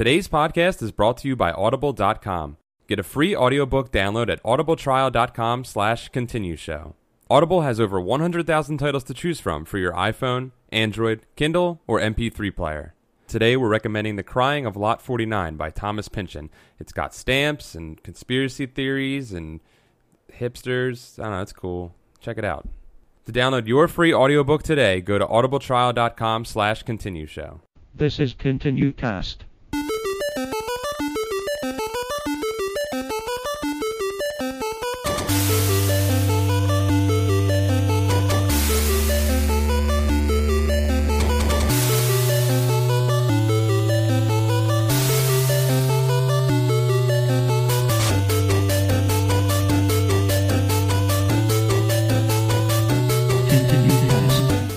Today's podcast is brought to you by Audible.com. Get a free audiobook download at audibletrial.com/continue show. Audible has over 100,000 titles to choose from for your iPhone, Android, Kindle, or MP3 player. Today we're recommending The Crying of Lot 49 by Thomas Pynchon. It's got stamps and conspiracy theories and hipsters. I don't know, it's cool. Check it out. To download your free audiobook today, go to audibletrial.com/continue show. This is ContinueCast.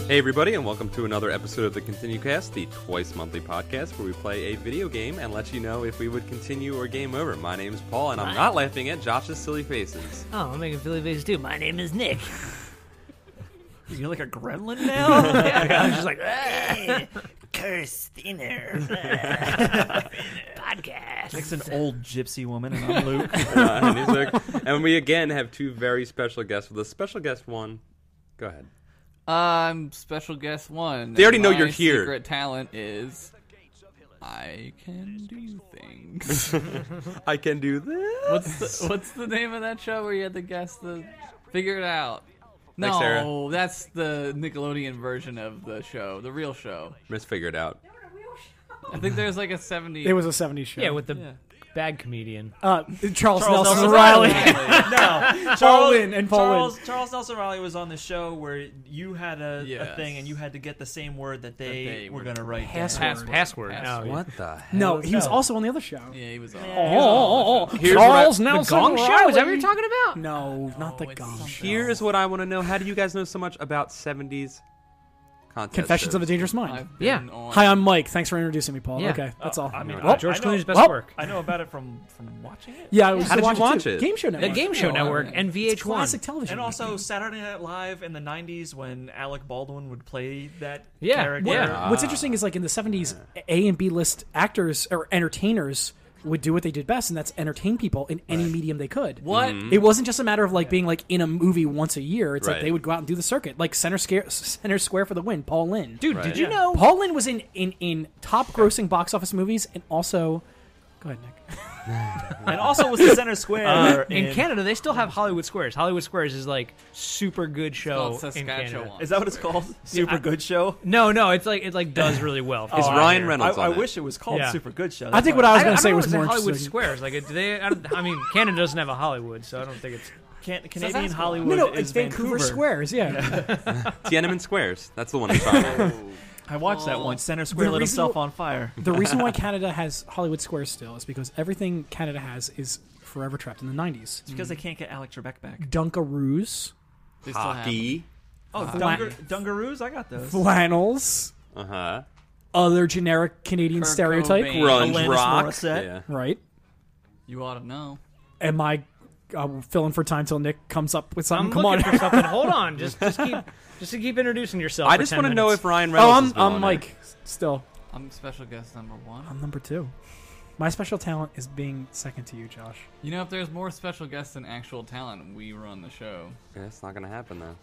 Hey everybody, and welcome to another episode of the ContinueCast, the twice-monthly podcast where we play a video game and let you know if we would continue or game over. My name is Paul, and I'm not laughing at Josh's silly faces. Oh, I'm making silly faces too. My name is Nick. You're like a gremlin now? I was just like, curse thinner. Podcast. Nick's an old gypsy woman, and I'm Luke. And he's Luke. And we again have two very special guests. With a special guest one, go ahead. I'm special guest one. They already know you're here. My secret talent is I can do things. I can do this. What's the name of that show where you had to guess the figure it out? Thanks, no, Sarah. That's the Nickelodeon version of the show, the real show. Misfigure it out. I think there's like a 70s. It was a 70s show. Yeah, with the. Yeah. Bad comedian. Charles Nelson Reilly. No, Charles Nelson Reilly was on the show where you had a thing and you had to get the same word that they were going to write. Password. What the hell? No, he was also on the other show. Yeah, he was on. Oh, Charles Nelson Reilly. The Gong Show? Is that what you're talking about? No, not the Gong Show. Here's what I want to know. How do you guys know so much about 70s? Confessions of a Dangerous Mind. Hi, I'm Mike. Thanks for introducing me, Paul. Yeah. Okay, that's all. I mean, George Clooney's best work. I know about it from watching it. Yeah, I was. How did you watch it? Game Show Network. The Game Show Network and VH1. It's classic television. And also Saturday Night Live in the 90s when Alec Baldwin would play that character. Yeah. What's interesting is like in the 70s, A and B list actors or entertainers would do what they did best, and that's entertain people in any medium they could. What? Mm-hmm. It wasn't just a matter of like being like in a movie once a year. It's like they would go out and do the circuit, like Center Square for the win. Paul Lynn, dude, did you know Paul Lynn was in top grossing box office movies, and also, go ahead, Nick. And also was the Center Square in Canada. They still have Hollywood Squares. Hollywood Squares is like super good show in Canada. Is that what it's called? Super good show? No. It does really well. It's Ryan Reynolds. I wish it was called Super Good Show. That's I think what I was going to say was more Hollywood Squares. Like, Canada doesn't have a Hollywood, so I don't think it's Canadian Hollywood. No, it's Vancouver Squares. Yeah. Tiananmen Squares. That's the one I found. I watched that one. Center Square lit itself on fire. The reason why Canada has Hollywood Squares still is because everything Canada has is forever trapped in the 90s. It's because they can't get Alec Trebek back. Dunkaroos. Hockey. Oh, Dunkaroos? I got those. Flannels. Uh-huh. Other generic Canadian stereotype. Grunge rock. Yeah. Right. You ought to know. Am I... I'm filling for time till Nick comes up with something. Come on, for something. Hold on, just keep introducing yourself. I just want to know if Ryan Reynolds. Oh, I'm Mike. Still, I'm special guest number one. I'm number two. My special talent is being second to you, Josh. You know, if there's more special guests than actual talent, we run the show. Yeah, it's not gonna happen though.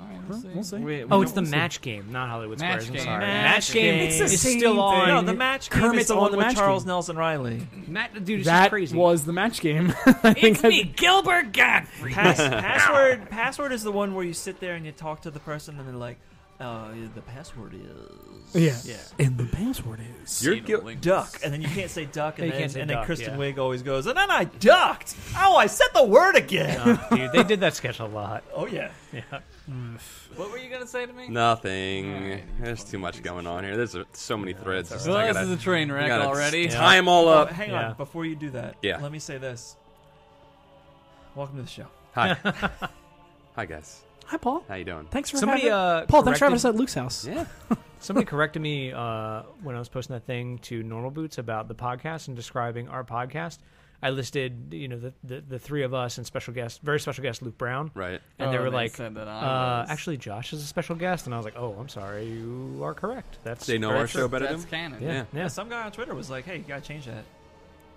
All right, we'll see. It's the Match Game, not Hollywood Squares. I'm sorry. Match Game is still on. No, the Match Game is the one with Charles Nelson Reilly. Dude, that crazy. Was the Match Game. Gilbert Godfrey. Password is the one where you sit there and you talk to the person and they're like, the password is... Yeah. And the password is... You're duck. And then you can't say duck. And then Kristen Wiig always goes, and then I ducked. Oh, I said the word again. Dude, they did that sketch a lot. Oh, yeah. Yeah. What were you going to say to me? Nothing. Right. There's too much going on here. There's so many threads. Right. Well, this is a train wreck already. Tie them all up. Hang on. Before you do that, let me say this. Welcome to the show. Hi. Hi, guys. Hi, Paul. How you doing? Thanks for having us at Luke's house. Yeah. Somebody corrected me when I was posting that thing to Normal Boots about the podcast and describing our podcast. I listed, you know, the three of us and special guest, very special guest Luke Brown. Right. And they were like, actually, Josh is a special guest. And I was like, oh, I'm sorry. You are correct. That's They know correct. Our show better than canon. Yeah. Some guy on Twitter was like, hey, you got to change that.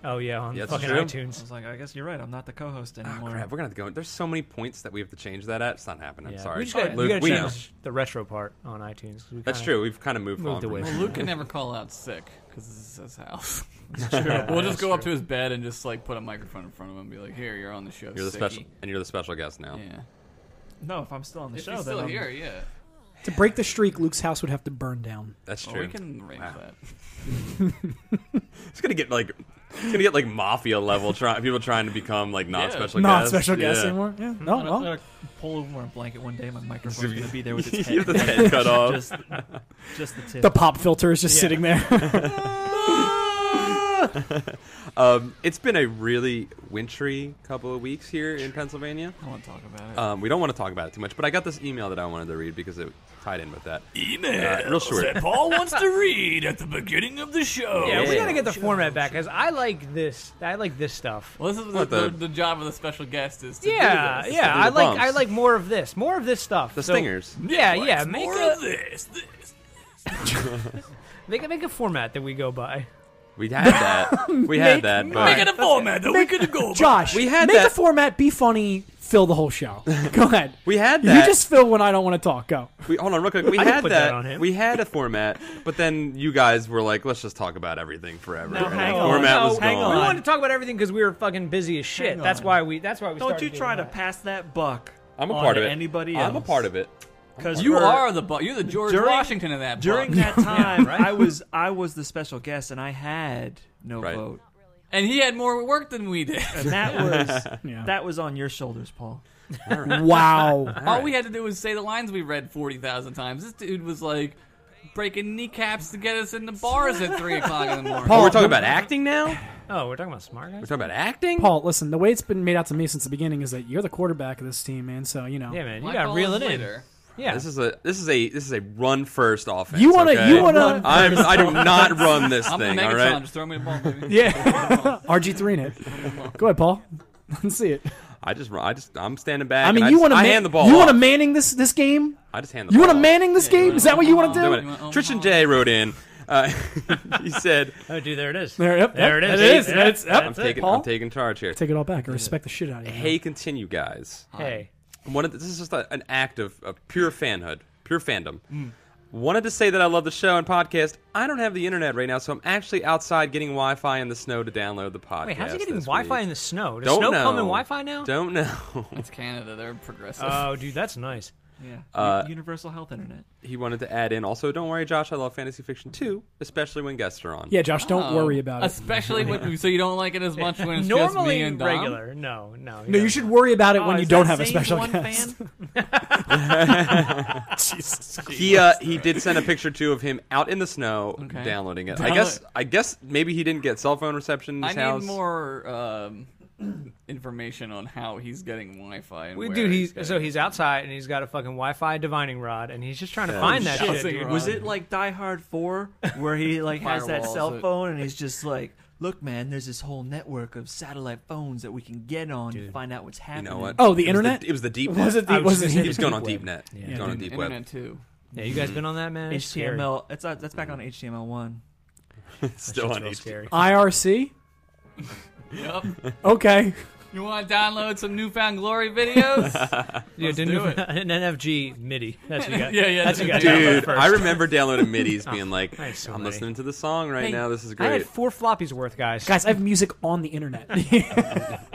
Oh, yeah, on fucking iTunes. I was like, I guess you're right. I'm not the co-host anymore. Oh, crap. We're going to have to go. There's so many points that we have to change that at. It's not happening. Yeah. I'm sorry. We got to change the retro part on iTunes. That's true. We've kind of moved on. Well, Luke can never call out sick because this is his house. It's true. Yeah, we'll just go up to his bed and just like put a microphone in front of him and be like, here, you're on the show. You're the special, and you're the special guest now. Yeah. No, if I'm still on the show, then still here, yeah. To break the streak, Luke's house would have to burn down. That's true. We can arrange that. It's gonna get like, mafia level people trying to become like not special guests anymore. Yeah, no, I'm gonna pull over a blanket one day. My microphone's gonna be there with its head, the head cut off. Just the tip. The pop filter is just sitting there. It's been a really wintry couple of weeks here in Pennsylvania. I want to talk about it. We don't want to talk about it too much, but I got this email that I wanted to read because it tied in with that. Email real short. That Paul wants to read at the beginning of the show. Yeah, we got to get the format back because I like this. I like this stuff. Well, this is the job of the special guest is to do this. Yeah, to do I like more of this stuff. The stingers. Yeah. Make more of this. make a format that we go by. We had that. Make it a format that we could go. Josh, we had make a format. Be funny. Fill the whole show. Go ahead. We had that. You just fill when I don't want to talk. Go. Hold on, real quick. We had that. We had a format, but then you guys were like, "Let's just talk about everything forever." No, hang on. Format was gone. We wanted to talk about everything because we were fucking busy as shit. That's why we. Don't you try to pass that buck? I'm a part of it. Anybody else? I'm a part of it. Because you are the George Washington of that. During that time, yeah, right? I was the special guest, and I had no vote, and he had more work than we did. And that was on your shoulders, Paul. All right. Wow! All we had to do was say the lines we read 40,000 times. This dude was like breaking kneecaps to get us into bars at 3 o'clock in the morning. Paul, we're talking about acting now. Oh, we're talking about smart guys? We're talking about acting? Paul, listen, the way it's been made out to me since the beginning is that you're the quarterback of this team, man. So you know, yeah, man, you got reeling in. Yeah, this is a run first offense. You wanna? I do not run this thing. All right, just throw me the ball, baby. Yeah, RG3 in it. Go ahead, Paul. Let's see it. I'm standing back. I mean, I hand the ball. You want to Manning this game? I just hand the ball. You want to Manning this game? Is that what you want to do? Trishan J wrote in. He said, "Oh, dude, there it is. There it is. I'm taking charge here. Take it all back. I respect the shit out of you. Hey, continue, guys. Hey." This is just an act of pure fanhood, pure fandom. Mm. Wanted to say that I love the show and podcast. I don't have the internet right now, so I'm actually outside getting Wi-Fi in the snow to download the podcast. Wait, how's he getting Wi-Fi in the snow? Does snow come in Wi-Fi now? Don't know. It's Canada. They're progressive. Oh, dude, that's nice. Yeah, universal health internet. He wanted to add in also, don't worry, Josh, I love fantasy fiction too, especially when guests are on. Yeah, Josh, don't worry about it. Especially when, so you don't like it as much when it's normally just me and Dom? Regular. No, you should worry about it when you don't have a special guest. Jesus. He did send a picture too of him out in the snow downloading it. I guess maybe he didn't get cell phone reception in his house. I need more information on how he's getting Wi-Fi. And he's outside and he's got a fucking Wi-Fi divining rod and he's just trying to find that shit. Was it like Die Hard 4 where he like has that cell phone and he's just like, look, man, there's this whole network of satellite phones that we can get on to find out what's happening. You know what? Oh, the internet? It was the deep net. He was going on deep net. Yeah, going on deep web. Internet too. Yeah, you guys been on that, man? HTML. That's back on HTML1. Still on HTML. IRC. Yep. Okay. You want to download some Newfound Glory videos? Let's do it. An NFG MIDI. That's what you got. Yeah. That's what you got. Dude, I remember downloading MIDIs being like, I'm listening to the song right now. This is great. I had 4 floppies worth, guys. Guys, I have music on the internet. I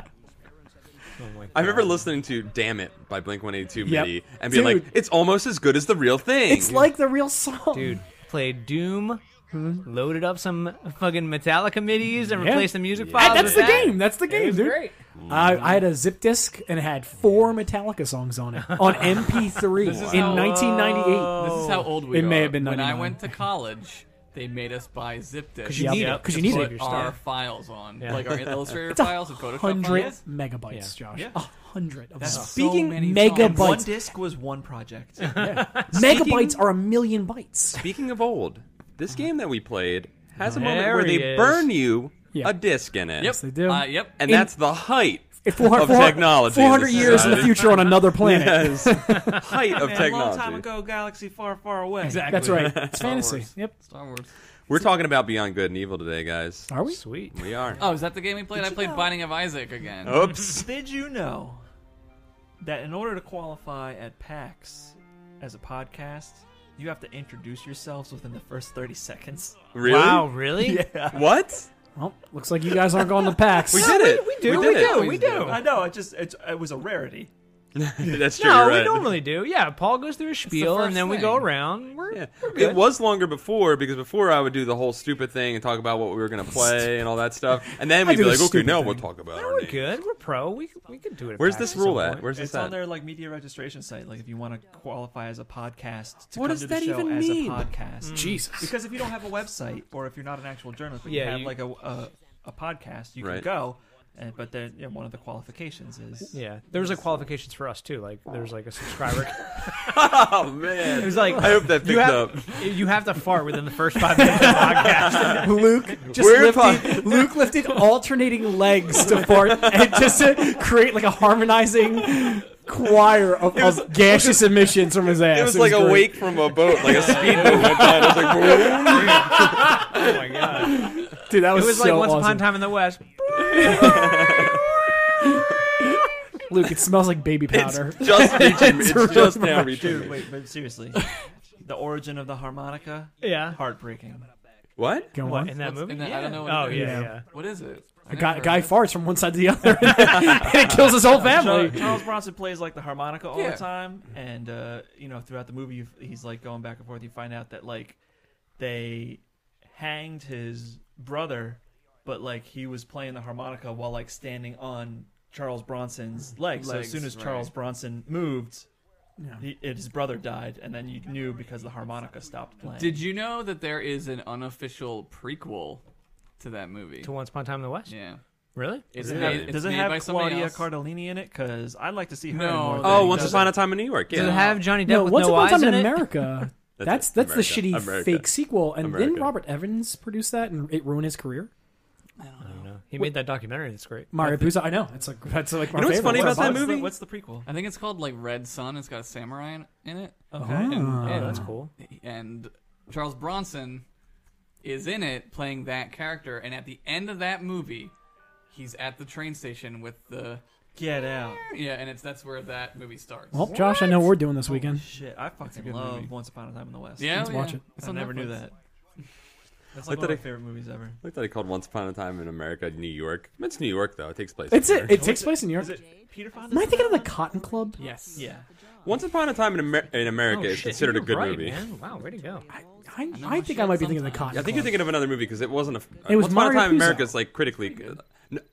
remember listening to Damn It by Blink-182 MIDI and being like, it's almost as good as the real thing. It's like the real song. Dude, played Doom. Mm-hmm. Loaded up some fucking Metallica midis and replaced the music files. That's the game, dude. Great. I had a zip disc and it had 4 Metallica songs on it on MP3 in 1998. This is how old we are. It may have been 99. When I went to college, they made us buy zip discs. Because you need to put our files on, like our Illustrator files and Photoshop files. 100 megabytes, Josh. Yeah. 100 of them. Speaking so megabytes, one disc was one project. Megabytes are 1,000,000 bytes. Speaking of old. This game that we played has a moment where they burn you a disc in it. Yep, they do. Yep, and that's the height. Of technology. 400 years in the future on another planet. Yes. Height of technology. A long time ago, galaxy far, far away. Exactly. That's right. It's fantasy. Wars. Yep. Star Wars. We're talking about Beyond Good and Evil today, guys. Are we? Sweet. We are. Oh, is that the game we played? I played Binding of Isaac again. Oops. Did you know that in order to qualify at PAX as a podcast, you have to introduce yourselves within the first 30 seconds? Really? Wow, really? Yeah. What? Well, looks like you guys aren't going to PAX. We do. I know. It was a rarity. That's true. No, we normally do. Yeah, Paul goes through a spiel and then we go around. We're good. It was longer before because before I would do the whole stupid thing and talk about what we were going to play and all that stuff, and then we'd be like, okay, now we'll talk about. We're good. We're pro. We can do it. Where's this rule at? Where's this at? It's on their like media registration site. Like if you want to qualify as a podcast, to come to the show as a podcast. Jesus. Because if you don't have a website or if you're not an actual journalist, but you have like a podcast, you can go. But then one of the qualifications is there was like qualifications for us too. Like there's like a subscriber. Oh man! It was like I hope that picked up. You have to fart within the first 5 minutes of the podcast. Luke lifted alternating legs to fart and just to create like a harmonizing choir of gaseous emissions from his ass. It was like a wake from a boat, like a speedboat. I was like, oh my god. Dude, that was so like Once awesome. Upon a Time in the West. Luke, it smells like baby powder. It's just reaching. It's just now reaching. Dude, wait, but seriously, the origin of the harmonica? Yeah, heartbreaking. What? What? In that movie? I don't know. Yeah. What is it? A guy farts from one side to the other, and it kills his whole family. Charles Bronson plays like the harmonica all the time, and throughout the movie, he's like going back and forth. You find out that like they hanged his brother, but like he was playing the harmonica while like standing on Charles Bronson's legs. So as soon as Charles Bronson moved, his brother died, and then you knew because the harmonica stopped playing. Did you know that there is an unofficial prequel to that movie? To Once Upon a Time in the West? Yeah. Really? Does it have Claudia Cardellini in it? Because I'd like to see her in more things. Oh, Once Upon a Time in New York. Yeah. Does it have Johnny Depp with no eyes in it? Once Upon a Time in America. That's the shitty fake sequel. And didn't Robert Evans produce that and it ruined his career? I don't know. He made that documentary. That's great. Mario Puzo. I know. That's like my favorite. You know what's funny about that movie? What's the prequel? I think it's called like Red Sun. It's got a samurai in it. Okay. And that's cool. And Charles Bronson is in it playing that character. And at the end of that movie, he's at the train station with the... Get out. Yeah, and that's where that movie starts. Well, Josh, I know we're doing this weekend. Holy shit, I fucking love Once Upon a Time in the West. Yeah, let's watch it. I never knew that. That's like one of my favorite movies ever. I thought he called Once Upon a Time in America New York. It's New York, though. It takes place in New York. It takes place in New York. Is it Peter Fonda? Am I thinking of the Cotton Club? Yes. Yeah. Once Upon a Time in America is considered a good movie. Man. Wow, way to go. I think I might be thinking of the Cotton Club. I think you're thinking of another movie because it wasn't a... It was Once Upon a Time in America is like critically good.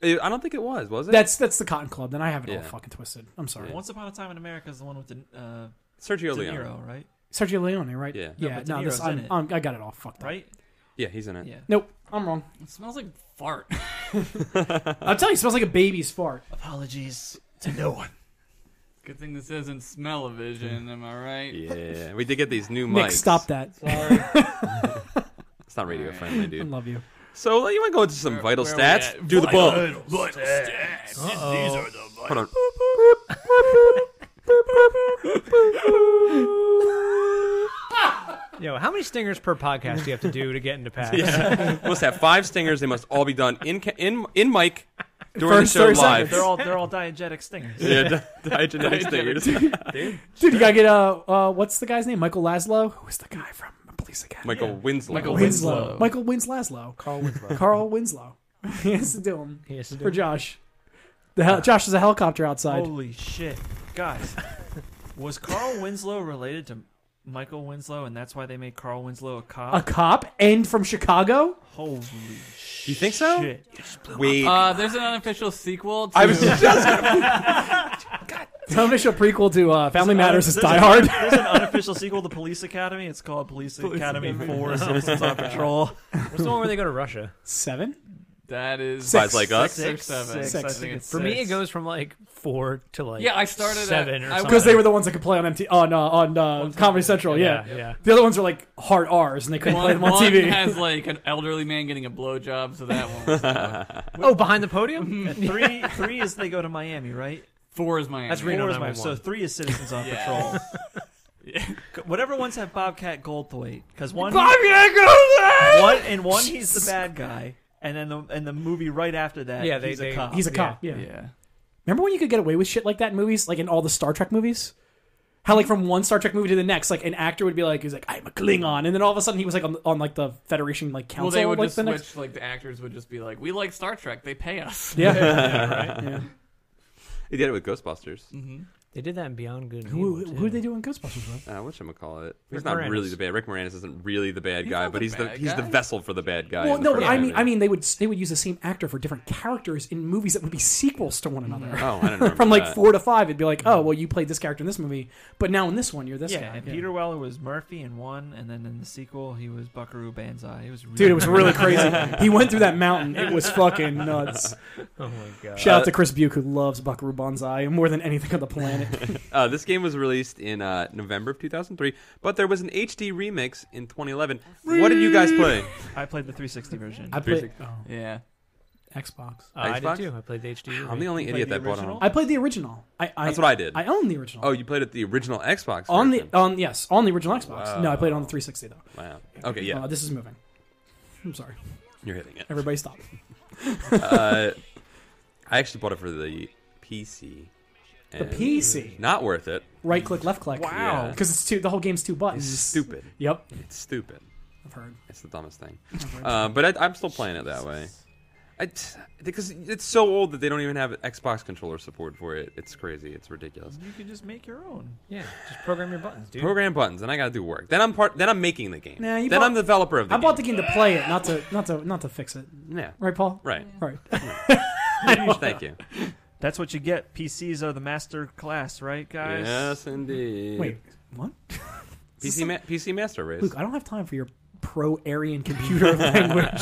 I don't think it was it? That's the Cotton Club. Then I have it all fucking twisted. I'm sorry. Yeah. Once Upon a Time in America is the one with the... Sergio Leone. De Niro, right? Sergio Leone, right? Yeah. Yeah, no, I got it all fucked up. Right? Yeah, he's in it. Yeah. Nope, I'm wrong. It smells like fart. I'm telling you, it smells like a baby's fart. Apologies to no one. Good thing this isn't smell-o-vision, am I right? Yeah, we did get these new mics. Nick, stop that. Sorry. It's not radio-friendly, dude. I love you. So you want to go into some vital stats? Do the ball. Vital stats. These are the vital. Yo, how many stingers per podcast do you have to do to get into PAX? Yeah. Must have 5 stingers. They must all be done in mic during the show live. They're all diegetic stingers. Yeah, diegetic stingers. Dude, you gotta get what's the guy's name? Michael Laszlo. Who's the guy from Police Academy? Michael Winslow. Michael Winslow. Carl Winslow. He has to do him. For Josh. Josh is a helicopter outside. Holy shit, guys! Was Carl Winslow related to Michael Winslow, and that's why they made Carl Winslow a cop? A cop? And from Chicago? Holy shit. You think so? Shit. Wait. There's an unofficial sequel to... I was just... It's an unofficial prequel to Family Matters is Die Hard. There's an unofficial sequel to Police Academy. It's called Police Academy 4, Citizens on Patrol. What's the one where they go to Russia? 7? That is six. Like us? Six, I think it's for six. Me, it goes from like 4 to like I started 7 or something. Because they were the ones that could play on Comedy Central. Yeah. The other ones were like hard R's and they couldn't play them on TV. One has like an elderly man getting a blowjob, so that one was behind the podium? 3 is they go to Miami, right? 4 is Miami. That's Reno 911. So 3 is Citizens on Patrol. Yeah. Whatever ones have Bobcat Goldthwait, because one he's the bad guy, and then the movie right after that, he's a cop. He's a cop. Yeah. Remember when you could get away with shit like that in movies, like in all the Star Trek movies? How like from one Star Trek movie to the next, like an actor would be like, he's like, I'm a Klingon, and then all of a sudden he was like on like the Federation like council. Well, they would like, just the switch. Next... Like the actors would just be like, we like Star Trek, they pay us. Yeah, right. Yeah. They did it with Ghostbusters. Mm-hmm. They did that in Beyond Good and Evil. Who did they do in Ghostbusters? Whatchamacallit? He's not really the bad. Rick Moranis isn't really the bad guy, but he's the vessel for the bad guy. Well, no, I mean they would use the same actor for different characters in movies that would be sequels to one another. Oh, I don't know. From like 4 to 5, it'd be like, oh, well, you played this character in this movie, but now in this one you're this guy. And Peter Weller was Murphy in one, and then in the sequel he was Buckaroo Banzai. Dude, it was really crazy. He went through that mountain. It was fucking nuts. Oh my god! Shout out to Chris Buick, who loves Buckaroo Banzai more than anything on the planet. This game was released in November of 2003, but there was an HD remix in 2011. What did you guys play? I played the 360 version. Xbox. I did too. I played the HD. I'm the only idiot that bought it. I played the original. That's what I did. I own the original. Oh, you played it the original Xbox version. On the original Xbox. Wow. No, I played it on the 360 though. Wow. Okay, yeah. This is moving. I'm sorry. You're hitting it. Everybody stop. I actually bought it for the PC. The PC. Not worth it. Right click, left click. Wow. Because it's the whole game's 2 buttons. It's stupid. Yep. It's stupid. I've heard. It's the dumbest thing. But I'm still playing it that way. Because it's so old that they don't even have an Xbox controller support for it. It's crazy. It's ridiculous. You can just make your own. Yeah. Just program your buttons, dude. Program buttons, and I gotta do work. Then I'm making the game. I'm the developer of the game. I bought the game to play it, not to fix it. Yeah. Right, Paul? Right. Yeah. Right. Yeah. Thank you. That's what you get. PCs are the master class, right, guys? Yes, indeed. Wait, what? PC master race. Luke, I don't have time for your pro-Aryan computer language.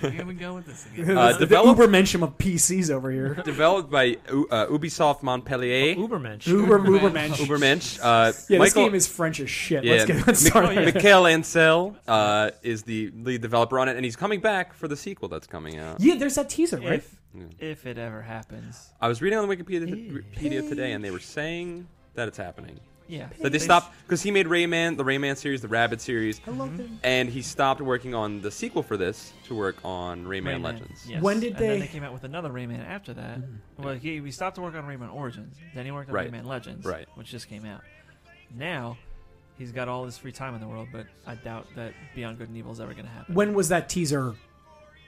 Here we go with this again. The ubermensch of PCs over here. Developed by Ubisoft Montpellier. Ubermensch. This game is French as shit. Yeah, let's start. Michael Ancel is the lead developer on it, and he's coming back for the sequel that's coming out. Yeah, there's that teaser, right? If it ever happens. I was reading on Wikipedia today, and they were saying that it's happening. Yeah. So they stopped because he made the Rayman series, the Rabbit series. I love them. And he stopped working on the sequel for this to work on Rayman Legends. Yes. When did then they came out with another Rayman after that. Well, we stopped to work on Rayman Origins. Then he worked on Rayman Legends, which just came out. Now he's got all this free time in the world, but I doubt that Beyond Good and Evil is ever going to happen. When was that teaser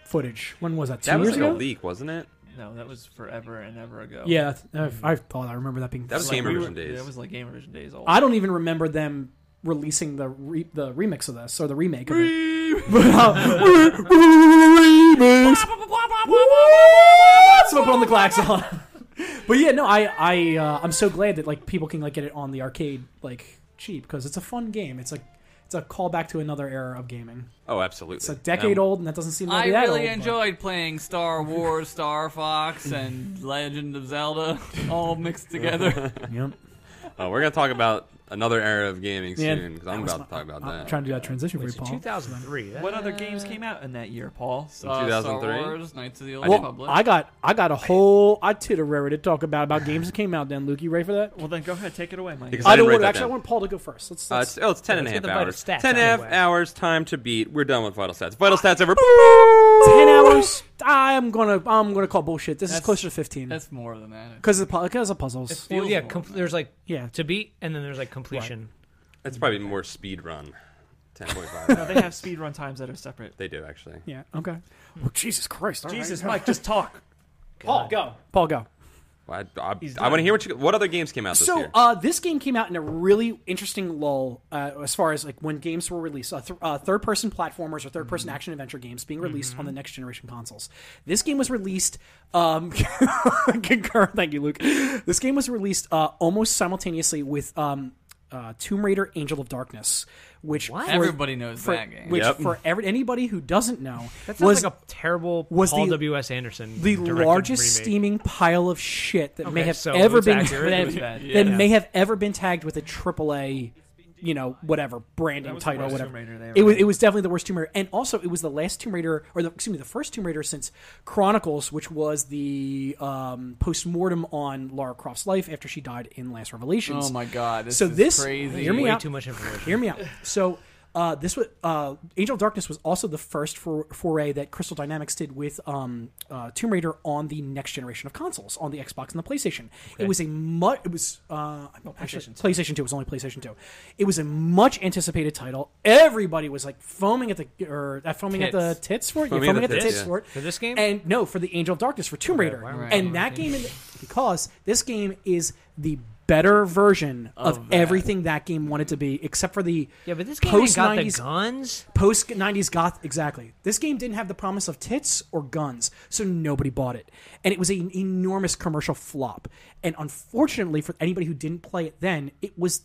footage? When was that? 2 years ago? That was like a leak, wasn't it? No, that was forever and ever ago. Yeah, I thought I remember that being. That was like Gamerovision days. That was like Gamerovision days. Old. I don't even remember them releasing the remix of this or the remake of it. So I put on the klaxon. But yeah, no, I'm so glad that like people can like get it on the arcade like cheap because it's a fun game. It's a callback to another era of gaming. Oh, absolutely. It's a decade old, and that doesn't seem like that old. I really enjoyed playing Star Wars, Star Fox, and Legend of Zelda all mixed together. Yep. We're going to talk about another era of gaming soon, because I'm about to talk about that. I'm trying to do that transition for you, Paul. 2003. What other games came out in that year, Paul? 2003? Star Wars, Knights of the Old Republic. I got a whole itinerary to talk about games that came out then. Luke, you ready for that? Well, then go ahead. Take it away, Mike. I want Paul to go first. It's 10.5 hours. 10.5 hours, time to beat. We're done with Vital Stats. Vital Stats over. 10 hours. I'm gonna call bullshit. That's closer to 15. That's more than that. Because of puzzles. There's like to beat, and then there's like completion. What? That's probably more speed run. 10.5. No, they have speed run times that are separate. They do actually. Yeah. Okay. Well, Jesus Christ. Jesus, right. Mike, just talk. Paul, go. Well, I want to hear what other games came out this year. So this game came out in a really interesting lull as far as like when games were released. Third-person platformers or third-person action adventure games being released on the next generation consoles. This game was released. Thank you, Luke. This game was released almost simultaneously with Tomb Raider: Angel of Darkness, which everybody knows that game. Which for anybody who doesn't know, that sounds like a terrible Paul W.S. Anderson, the largest steaming pile of shit that may have ever been tagged with a AAA, you know, whatever branding title, whatever. It was definitely the worst Tomb Raider, and also it was the last Tomb Raider, or the first Tomb Raider since Chronicles, which was the post-mortem on Lara Croft's life after she died in Last Revelations. Oh my God! This is crazy. Hear me out. Too much information. Hear me out. So this was Angel of Darkness was also the first foray that Crystal Dynamics did with Tomb Raider on the next generation of consoles, on the Xbox and the PlayStation. Okay. PlayStation 2 was only PlayStation 2. It was a much anticipated title. Everybody was like foaming at the tits for it. For this game? And no, for the Angel of Darkness, for Tomb Raider. Because this game is the better version of everything that game wanted to be, except for the post-90s goth. Exactly. This game didn't have the promise of tits or guns, so nobody bought it, and it was an enormous commercial flop. And unfortunately for anybody who didn't play it then, it was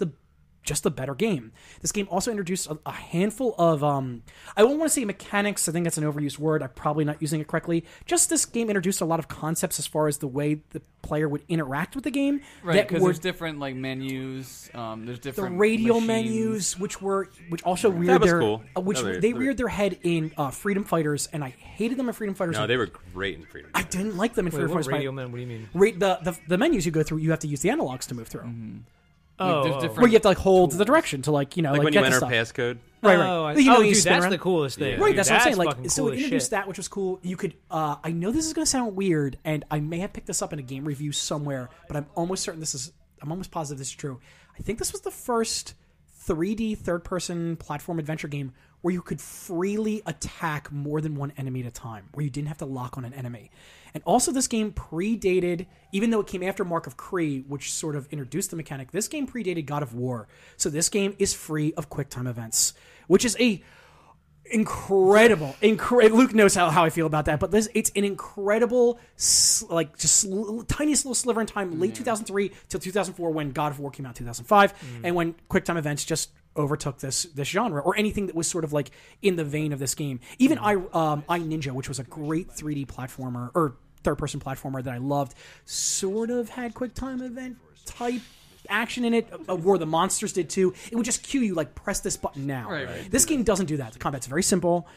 just the better game. This game also introduced a handful of I won't want to say mechanics. I think that's an overused word. I'm probably not using it correctly. Just this game introduced a lot of concepts as far as the way the player would interact with the game. Right, because there's different menus. There's different radial menus, which reared their head in Freedom Fighters, and I hated them in Freedom Fighters. No, they were great in Freedom Fighters. I didn't like them in Freedom Fighters. What do you mean? The menus you go through, you have to use the analogs to move through. Mm-hmm. Where you have to hold tools. The direction to like when you enter passcode. Right. That's the coolest thing. Right, that's what I'm saying. So it introduced that, which was cool. You could, I know this is going to sound weird, and I may have picked this up in a game review somewhere, but I'm almost positive this is true. I think this was the first 3D third-person platform adventure game where you could freely attack more than one enemy at a time, where you didn't have to lock on an enemy. And also this game predated, even though it came after Mark of Cree, which sort of introduced the mechanic, this game predated God of War. So this game is free of QuickTime events, which is a incredible. Luke knows how I feel about that, but it's an incredible, tiniest little sliver in time, late 2003 till 2004 when God of War came out in 2005, and when QuickTime events just overtook this genre, or anything that was sort of like in the vein of this game. Even iNinja, which was a great 3D platformer or third-person platformer that I loved, sort of had QuickTime event type action in it. War of the Monsters did too. It would just cue you like, press this button now. Right. This game doesn't do that. The combat's very simple.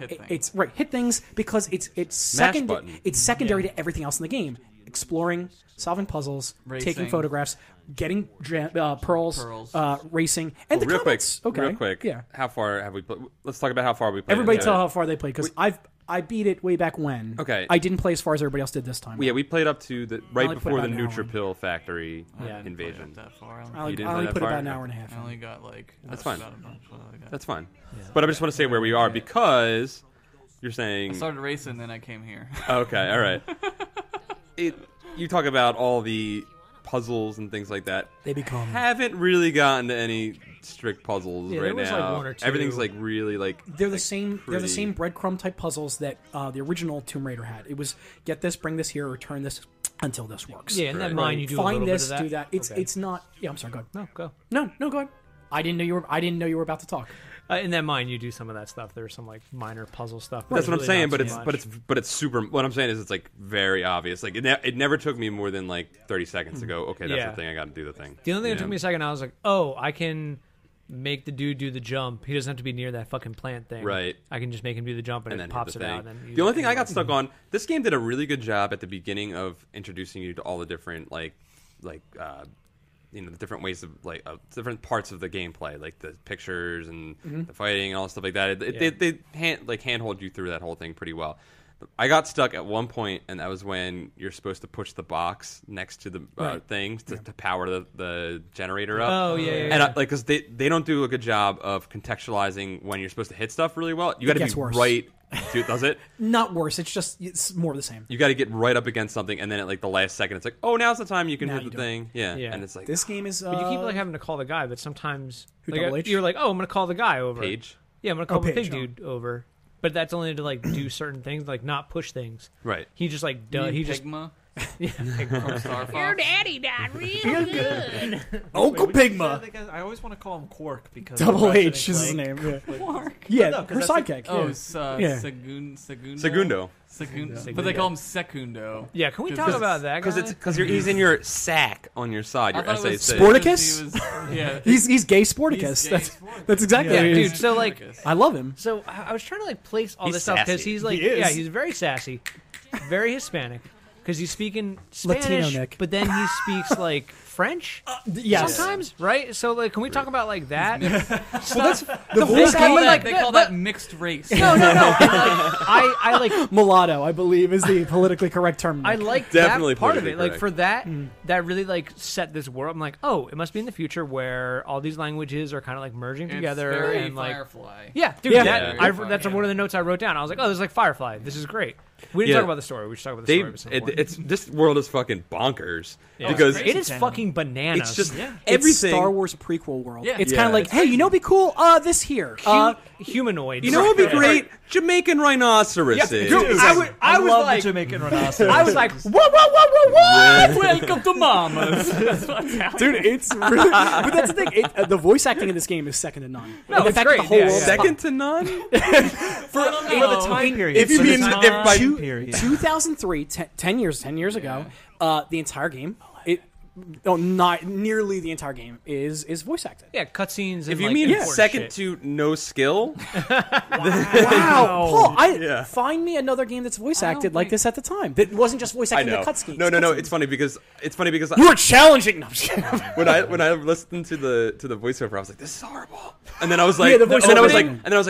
Hit things, because it's secondary to everything else in the game. Exploring, solving puzzles, racing, taking photographs, getting pearls. Racing, and the comments. Real quick. Yeah. How far have we played? Let's talk about how far we played. Everybody tell how far they played, because I beat it way back when. Okay. I didn't play as far as everybody else did this time. Yeah, we played up to before the Nutrapil factory invasion. I only put about an hour and a half. I only got that's fine. That's fine. Yeah. But I just want to say where we are, because you're saying I started racing, then I came here. Okay. All right. You talk about all the puzzles and things like that. Haven't really gotten to any strict puzzles right now. One or two. Everything's they're the same breadcrumb type puzzles that the original Tomb Raider had. It was get this, bring this here, return this until this works. Yeah, and then mine you do find a little bit of that. Do that. It's not. Yeah, I'm sorry. Go ahead. No, go ahead. I didn't know you were about to talk. In that mine, you do some of that stuff. There's some minor puzzle stuff. That's what I'm saying, but it's super. What I'm saying is it's very obvious. It never took me more than 30 seconds to go, okay, that's the thing, I got to do the thing. The only thing that took me a second, I was like, oh, I can make the dude do the jump. He doesn't have to be near that fucking plant thing. Right. I can just make him do the jump, and then it pops it out. And the only thing I got stuck on, this game did a really good job at the beginning of introducing you to all the different the different ways of different parts of the gameplay, the pictures and the fighting and all stuff like that. They handhold you through that whole thing pretty well. I got stuck at one point, and that was when you're supposed to push the box next to the thing to power the generator up. Oh yeah, because they don't do a good job of contextualizing when you're supposed to hit stuff really well. You got to be worse. Right. Dude, does it? Not worse. It's more of the same. You got to get right up against something, and then at the last second, it's now's the time you can hit the thing. Yeah, and it's this game is. But you keep having to call the guy, but sometimes you're like, oh, I'm gonna call the guy over. Page. Yeah, I'm gonna call the big dude over. But that's only to do certain things, not push things. Right. He just does. He just Starfox. Your daddy died real good. Uncle Pigma. I always want to call him Quark because Double H is his name. Quark. Yeah, no, her sidekick. Oh, Segundo. But they call him Secundo. Yeah, can we talk about that? Because he's in your sack on your side. Your SAC. Sporticus. Yeah, he's gay Sporticus. That's exactly what he is. Dude, so like, I love him. So I was trying to like place all this stuff because he's like, yeah, he's very sassy, very Hispanic. Because he's speaking Spanish, Latino, but then he speaks, like, French sometimes, right? So, like, can we talk about, like, that? They call that mixed race. No. Like, I like... Mulatto, I believe, is the politically correct term. I like definitely that part of it. Correct. Like, for that, that really, like, set this world. I'm like, oh, it must be in the future where all these languages are kind of, like, merging together. Very and, like, Firefly. Yeah, dude, yeah. That's one of the notes I wrote down. I was like, oh, there's, like, Firefly. This is great. We didn't talk about the story. We should talk about the story. This world is fucking bonkers. Yeah. Because it is fucking bananas. It's just everything. It's Star Wars prequel world. Yeah. It's kind of like, hey, you know what would be cool? This here. Humanoids. You know what would be great? Jamaican rhinoceroses. Yeah. Dude, I love like, the Jamaican rhinoceros. I was like, what? Welcome to Mama's. Dude, it's really... But that's the thing. The voice acting in this game is second to none. No, it's great. Second to none? For the time period. If you mean... by 2003, 10 years ago, the entire game, not nearly the entire game, is voice acted. Yeah, cutscenes. If you like, mean second shit. To no skill, wow. Paul, find me another game that's voice acted like this at the time. That wasn't just voice acting. The cutscenes. No. It's funny because you were challenging. No, when I listened to the voiceover, I was like, this is horrible. And then I was like,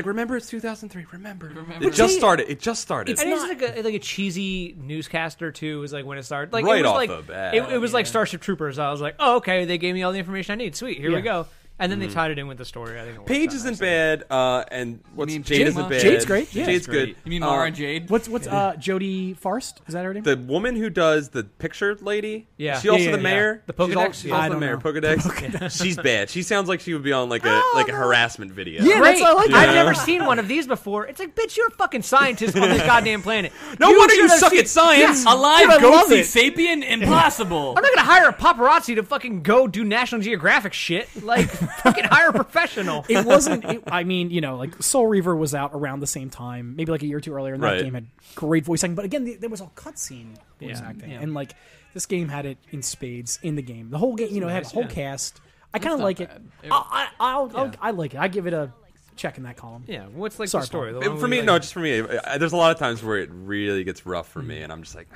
remember it's 2003. Remember. It just started. It's not like a cheesy newscaster too. Is like when it started. Like, right off the bat. It was like Starship Troopers. I was like, oh, okay, they gave me all the information I need. Sweet, here we go. And then they tied it in with the story. I think Paige isn't bad, and Jade isn't bad. Jade's great. Yeah. Jade's good. You mean Mara and Jade? What's Jodie Farst? Is that her name? The woman who does the picture lady. Yeah. She also the mayor. The Pokedex. She's also the mayor. Pokedex. She's bad. She sounds like she would be on like a harassment video. Yeah, right. I've never seen one of these before. It's like, bitch, you're a fucking scientist on this goddamn planet. No wonder you suck at science. Alive, ghostly, sapien, impossible. I'm not gonna hire a paparazzi to fucking go do National Geographic shit. Like. Fucking hire a professional. It wasn't. Like Soul Reaver was out around the same time, maybe like a year or two earlier, and that game had great voice acting. But again, there was all cutscene voice acting, and like this game had it in spades in the game. The whole game, it had a whole cast. I kind of like it. I like it. I give it a check in that column. Yeah, what's like the story? Just for me, there's a lot of times where it really gets rough for me, and I'm just like.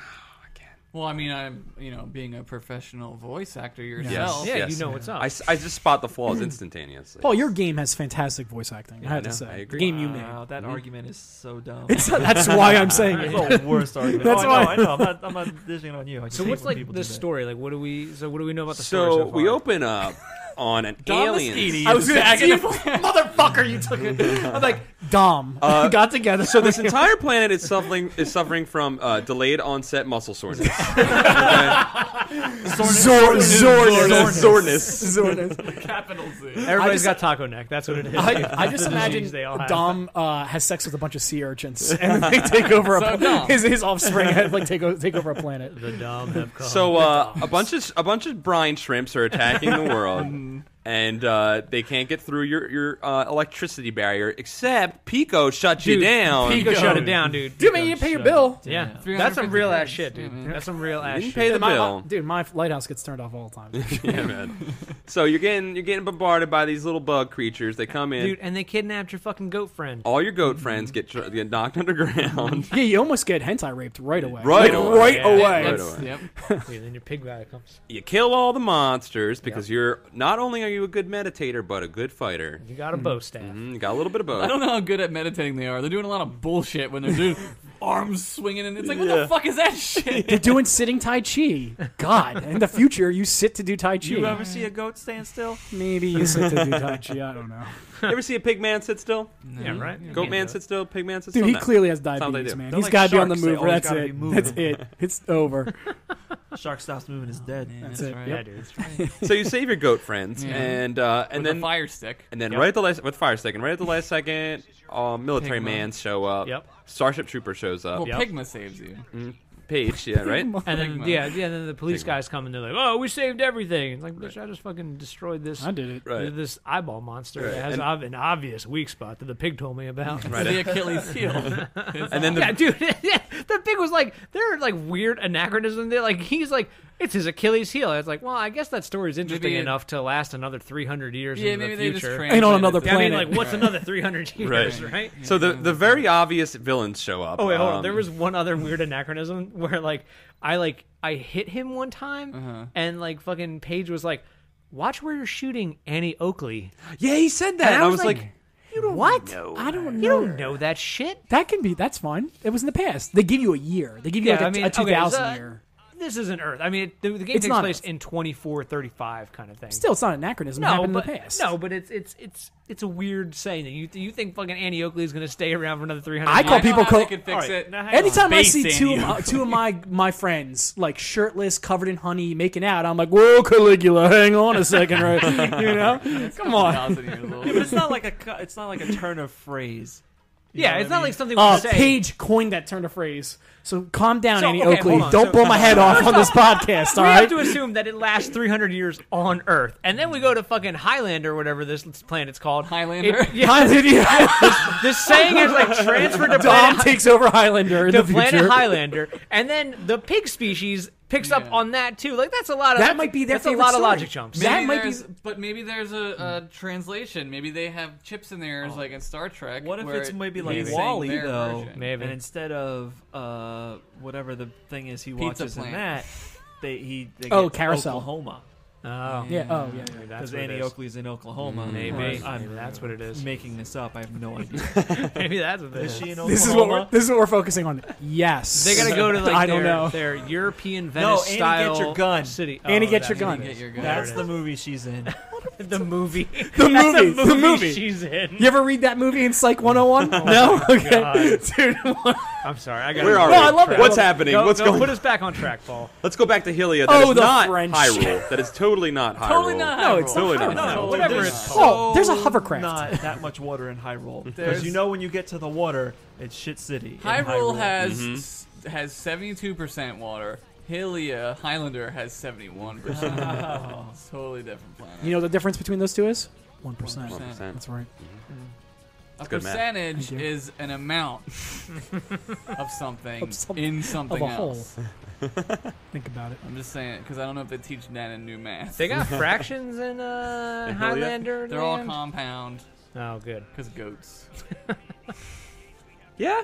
Well, I mean, I'm, being a professional voice actor yourself. Yes. Yeah, you know what's up. I just spot the flaws instantaneously. Paul, your game has fantastic voice acting. Yeah, I had to say. I agree. The game you made. Wow, that argument is so dumb. That's why I'm saying it. It's the worst argument. I know. I'm not dishing on you. So what's like the story? Like, what do we know about the story so far? We open up on an alien. I was going to act motherfucker, you took it. I'm like, Dom. Got together. So this entire planet is suffering from delayed onset muscle soreness. Zornus. Capital Z. Everybody's got taco neck. That's what it is. I just imagine Dom has sex with a bunch of sea urchins, and they take over his offspring. Like take over a planet. The Dom have come. So a bunch of brine shrimps are attacking the world. And they can't get through your electricity barrier, except Pico shut you down. Pico shut it down, dude. Dude, man, you pay your bill. Yeah. That's some real ass shit, dude. Mm-hmm. That's some real ass shit. You pay the bill. Dude, my lighthouse gets turned off all the time. Yeah, man. So you're getting bombarded by these little bug creatures. They come in. Dude, and they kidnapped your fucking goat friend. All your goat friends get knocked underground. Yeah, you almost get hentai raped right away. Right away. Yep. Yeah, then your pig guy comes. You kill all the monsters because you're not only are you a good meditator, but a good fighter. You got a bow staff. You got a little bit of bow. I don't know how good at meditating they are. They're doing a lot of bullshit when they're doing arms swinging, and it's like, what the fuck is that shit? They're doing sitting Tai Chi. God, in the future, you sit to do Tai Chi. You ever see a goat stand still? Maybe you sit to do Tai Chi. I don't know. You ever see a pig man sit still? No. Yeah, right? Yeah, goat man sit still, pig man sit still. Dude, he clearly has diabetes, man. He's got to be on the move. That's it. That's it. It's over. Shark stops moving is dead. Man, that's it. Right. Yep. Yeah, dude. That's right. So you save your goat friends, and with then fire stick, and then right at the last with fire stick, and right at the last second, military man show up. Yep. Starship Trooper shows up. Well, Pigma saves you. Mm-hmm. page, yeah, right? And then, then the police guys come and they're like, "Oh, we saved everything." It's like, bitch, I just fucking destroyed this. I did it. Right. This eyeball monster that has an obvious weak spot that the pig told me about. Right. The Achilles heel. And then, the pig was like, they're like weird anachronism. They're like, he's like, it's his Achilles heel. I was like, well, I guess that story's interesting enough to last another 300 years in the future. And on another planet. I mean, like, what's another 300 years, right? Yeah. So the very obvious villains show up. Oh, wait, hold on. There was one other weird anachronism where, I hit him one time, and, fucking Paige was like, watch where you're shooting Annie Oakley. Yeah, he said that. And I was like you don't know. You don't know that shit. That can be, that's fine. It was in the past. They give you a year. They give you, a 2000 year. This isn't Earth. I mean, the game takes place in 2435 kind of thing. Still, it's not an anachronism. No, it happened in the past. No, but it's a weird saying that you think fucking Annie Oakley is going to stay around for another 300 years. I call people fix it. Now, anytime I see two of my friends like shirtless, covered in honey, making out, I'm like, whoa, Caligula, hang on a second, right? You know, come on. But it's not like a turn of phrase. You know it's not like something we say. Paige coined that turn of phrase. So calm down, Annie Oakley. Don't blow my head off on this podcast, all right? We have to assume that it lasts 300 years on Earth. And then we go to fucking Highlander, or whatever this planet's called. Highlander? This saying is like transferred to planet. Dom takes over Highlander in the future. Planet Highlander. And then the pig species picks up on that, too. Like, that's a lot of... That might be their favorite story. That's a lot of logic jumps. But maybe there's a translation. Maybe they have chips in there, like in Star Trek. What if it's maybe like Wall-E, though? Maybe. And instead of... whatever the thing is he watches in that, they get Carousel. Oklahoma. Oh. Yeah. Oh, yeah. Because Annie Oakley's in Oklahoma. Maybe. That's what it is. Making this up. I have no idea. Maybe that's what it is. She in Oklahoma? This is what we're focusing on. Yes. They got to go to, like, their European Venice-style city. No, Annie, get your gun. City. Oh, Annie, get your gun. That's the movie she's in. The movie. The movie she's in. You ever read that movie in Psych 101? No? Okay. Dude, I'm sorry. I love it. What's happening? What's going on? Put us back on track, Paul. Let's go back to Hylia. That is not Hyrule. That is totally not Hyrule. Totally not Hyrule. No, it's totally not Hyrule. No, whatever it's called. Oh, there's a hovercraft. Not that much water in Hyrule. Because you know when you get to the water, it's shit city. Hyrule has 72% water. Hylia, Highlander, has 71%. Oh, it's totally different planet. You know the difference between those two is? 1%. 1%. That's right. Mm-hmm. A percentage is an amount of something in something else. Think about it. I'm just saying it because I don't know if they teach that in new math. They got fractions in Highlander. They're all compound. Oh, good. Because goats. Yeah.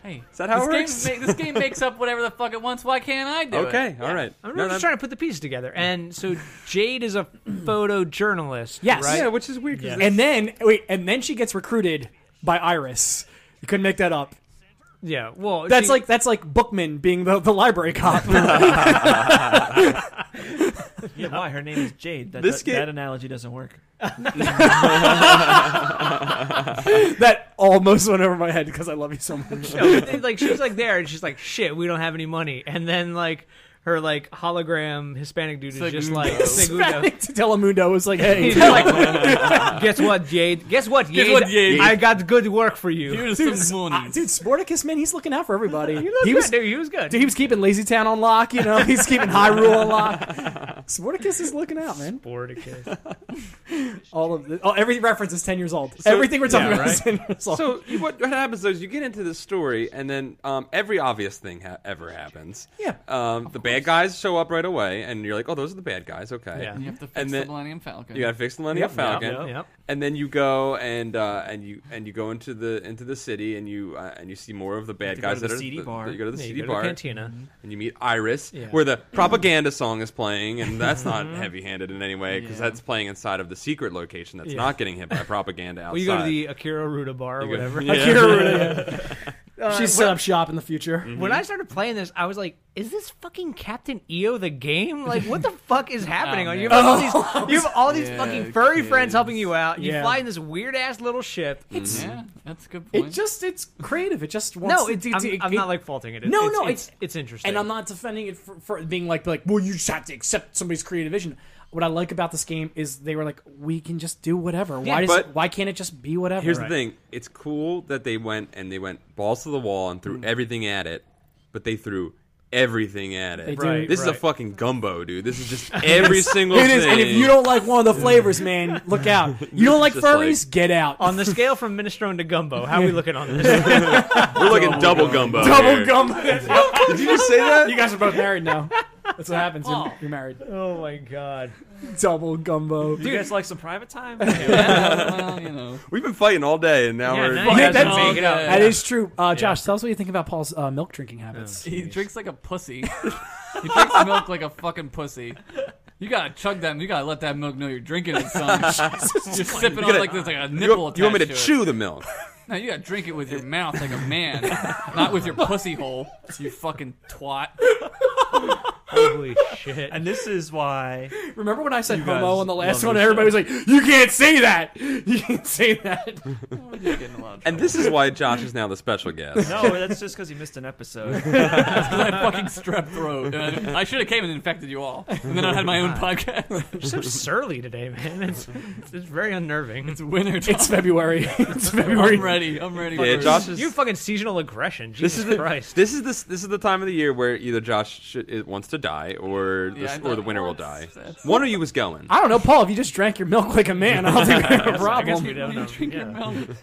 Hey, is that how it works? This game makes up whatever the fuck it wants. Why can't I do it? Okay, all right. I'm just trying to put the pieces together. And so Jade is a photojournalist. Yes. Right? Yeah, which is weird. Yes. And then she gets recruited by Iris. You couldn't make that up. Yeah, well, that's like Bookman being the library cop. Yeah, why her name is Jade? That analogy doesn't work. That almost went over my head because I love you so much. She's like there and she's like, shit, we don't have any money, and then her hologram Hispanic dude is just like Hispanic Telemundo was like, hey, guess what Jade, I got good work for you. Dude, Sporticus, man, he's looking out for everybody. He was good. Dude, he was keeping Lazy Town on lock, you know. He's keeping Hyrule on lock. Sporticus is looking out, man. Sporticus. All of this, every reference is 10 years old. So, everything we're talking about is 10 years old. So what happens though is you get into this story and then every obvious thing ever happens. Yeah. The band guys show up right away, and you're like, oh, those are the bad guys, okay. Yeah. And you have to fix the Millennium Falcon. You got to fix the Millennium Falcon. Yep. And then you go and you go into the city, and you see more of the bad guys that are. You go to the CD bar, cantina, and you meet Iris, where the propaganda song is playing, and that's not heavy-handed in any way because that's playing inside of the secret location that's not getting hit by propaganda outside. Well, you go to the Akira Ruta bar or whatever. Akira Ruta. She's set up shop in the future. Mm-hmm. When I started playing this, I was like, is this fucking Captain EO the game? Like, what the fuck is happening? You have all these fucking furry friends helping you out. You fly in this weird-ass little ship. That's a good point. It's creative. It just wants to... I'm not, faulting it. It's interesting. And I'm not defending it for being well, you just have to accept somebody's creative vision. What I like about this game is they were like, we can just do whatever. Yeah, why can't it just be whatever? Here's the thing. It's cool that they went balls to the wall and threw everything at it, but they threw everything at it. This is a fucking gumbo, dude. This is just every single thing. It is, and if you don't like one of the flavors, man, look out. You don't like furries? Like, get out. On the scale from minestrone to gumbo, how are we looking on this? We're looking double gumbo. Double gumbo. Did you just say that? You guys are both married now. That's what happens. You're married. Oh my god. Double gumbo. Dude, you guys like some private time? Well, you know. We've been fighting all day, and now we're. That is true. Josh, tell us what you think about Paul's milk drinking habits. He drinks like a pussy. He drinks milk like a fucking pussy. You gotta chug that. You gotta let that milk know you're drinking it, son. You're sipping on like this, like a nipple. You want me to chew the milk? No, you gotta drink it with your mouth like a man, not with your pussy hole. You fucking twat. Holy shit. And this is why... Remember when I said homo on the last one and everybody was like, you can't say that! You can't say that! And this is why Josh is now the special guest. No, that's just because he missed an episode. That's because I fucking strep throat. I should have came and infected you all. And then I had my own podcast. You're so surly today, man. It's very unnerving. It's winter time. It's February. It's February. I'm ready. Yeah, Josh is... You have fucking seasonal aggression. Jesus Christ. This is the time of the year where either Josh wants to die or the winner will die. One of you was going. I don't know, Paul. If you just drank your milk like a man, I don't think we have a problem. I guess we don't know.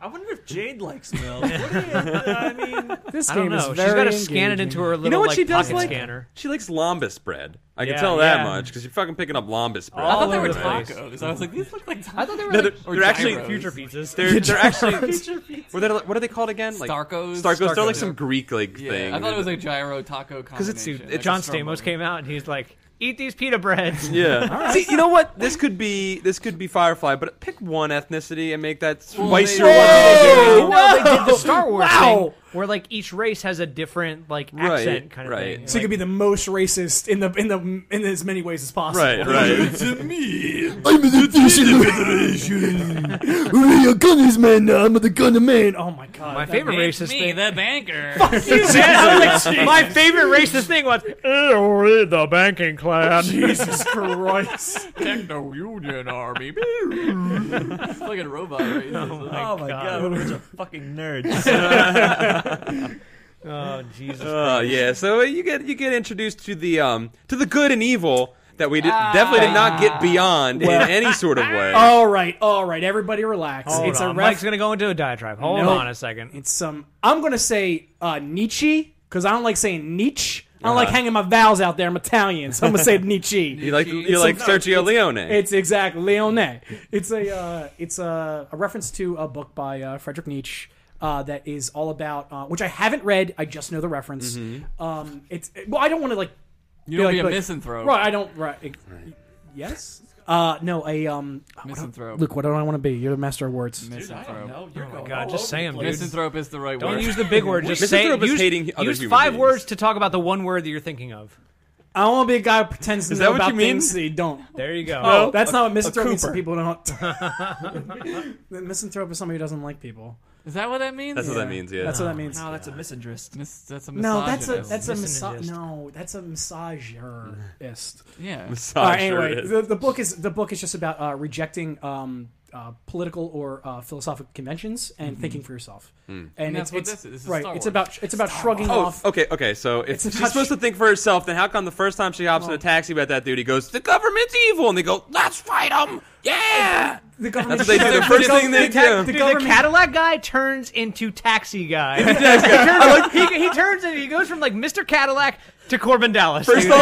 I wonder if Jade likes milk. I mean, this game is very She's got to scan it into her little pocket scanner. She likes Lombus bread. I can tell that much because you're fucking picking up Lombus bread. I thought they were tacos. I was like, these look like tacos. I thought they were they're actually future pizzas. They're actually future pizzas. What are they called again? Like, Starkos. They're like some Greek thing. I thought it was like gyro taco combination. Because like John Stamos came out and he's like, eat these pita breads. Yeah. All right. See, you know what? This could be Firefly, but pick one ethnicity and make that spicier one. No, they did the Star Wars thing, where like each race has a different like accent kind of thing. So you could be the most racist in as many ways as possible. Right. It's me. I'm the Federation. We're a gunners man now. I'm the gunner man. Oh my god. My favorite racist thing. The banker. Fuck you, man. My favorite racist thing was the banking clan. Jesus Christ. Techno Union Army. It's like a robot right now. Oh my god. What a bunch of fucking nerds. Oh Jesus! Oh yeah, so you get introduced to the good and evil that we definitely did not get beyond in any sort of way. All right, everybody relax. Hold on. Mike's gonna go into a diatribe. Hold on a second. It's some. I'm gonna say Nietzsche because I don't like saying Nietzsche. I don't like hanging my vowels out there. I'm Italian, so I'm gonna say Nietzsche. You like Sergio Leone. It's exactly Leone. It's a reference to a book by Friedrich Nietzsche. That is all about which I haven't read. I just know the reference. Mm-hmm. Well, I don't want to like. You don't be a misanthrope, right? I don't. Right. Yes. No. A misanthrope. Luke, what do I want to be? You're the master of words. Misanthrope. Oh my god, just say them. Misanthrope is the right word. Don't use the big word. Just say it. Use five words to talk about the one word that you're thinking of. I don't want to be a guy who pretends to know about things that you don't. There you go. No, that's not what misanthrope means. People don't. Misanthrope is somebody who doesn't like people. Is that what that means? That's what that means, yeah. That's what that means. No, that's a misandrist. That's a misogynist. No, that's a misogynist. Yeah. Misogynist. Anyway, the book is just about rejecting political or philosophical conventions and thinking for yourself. Mm. And that's what this is. This is right. It's about shrugging off. Okay. So if she's supposed to think for herself, then how come the first time she hops in a taxi about that dude, he goes, "The government's evil," and they go, "Let's fight them." Yeah. The government. That's what they do. The first thing they do. The Cadillac guy turns into taxi guy. He turns and he goes from like Mr. Cadillac to Corbin Dallas. First time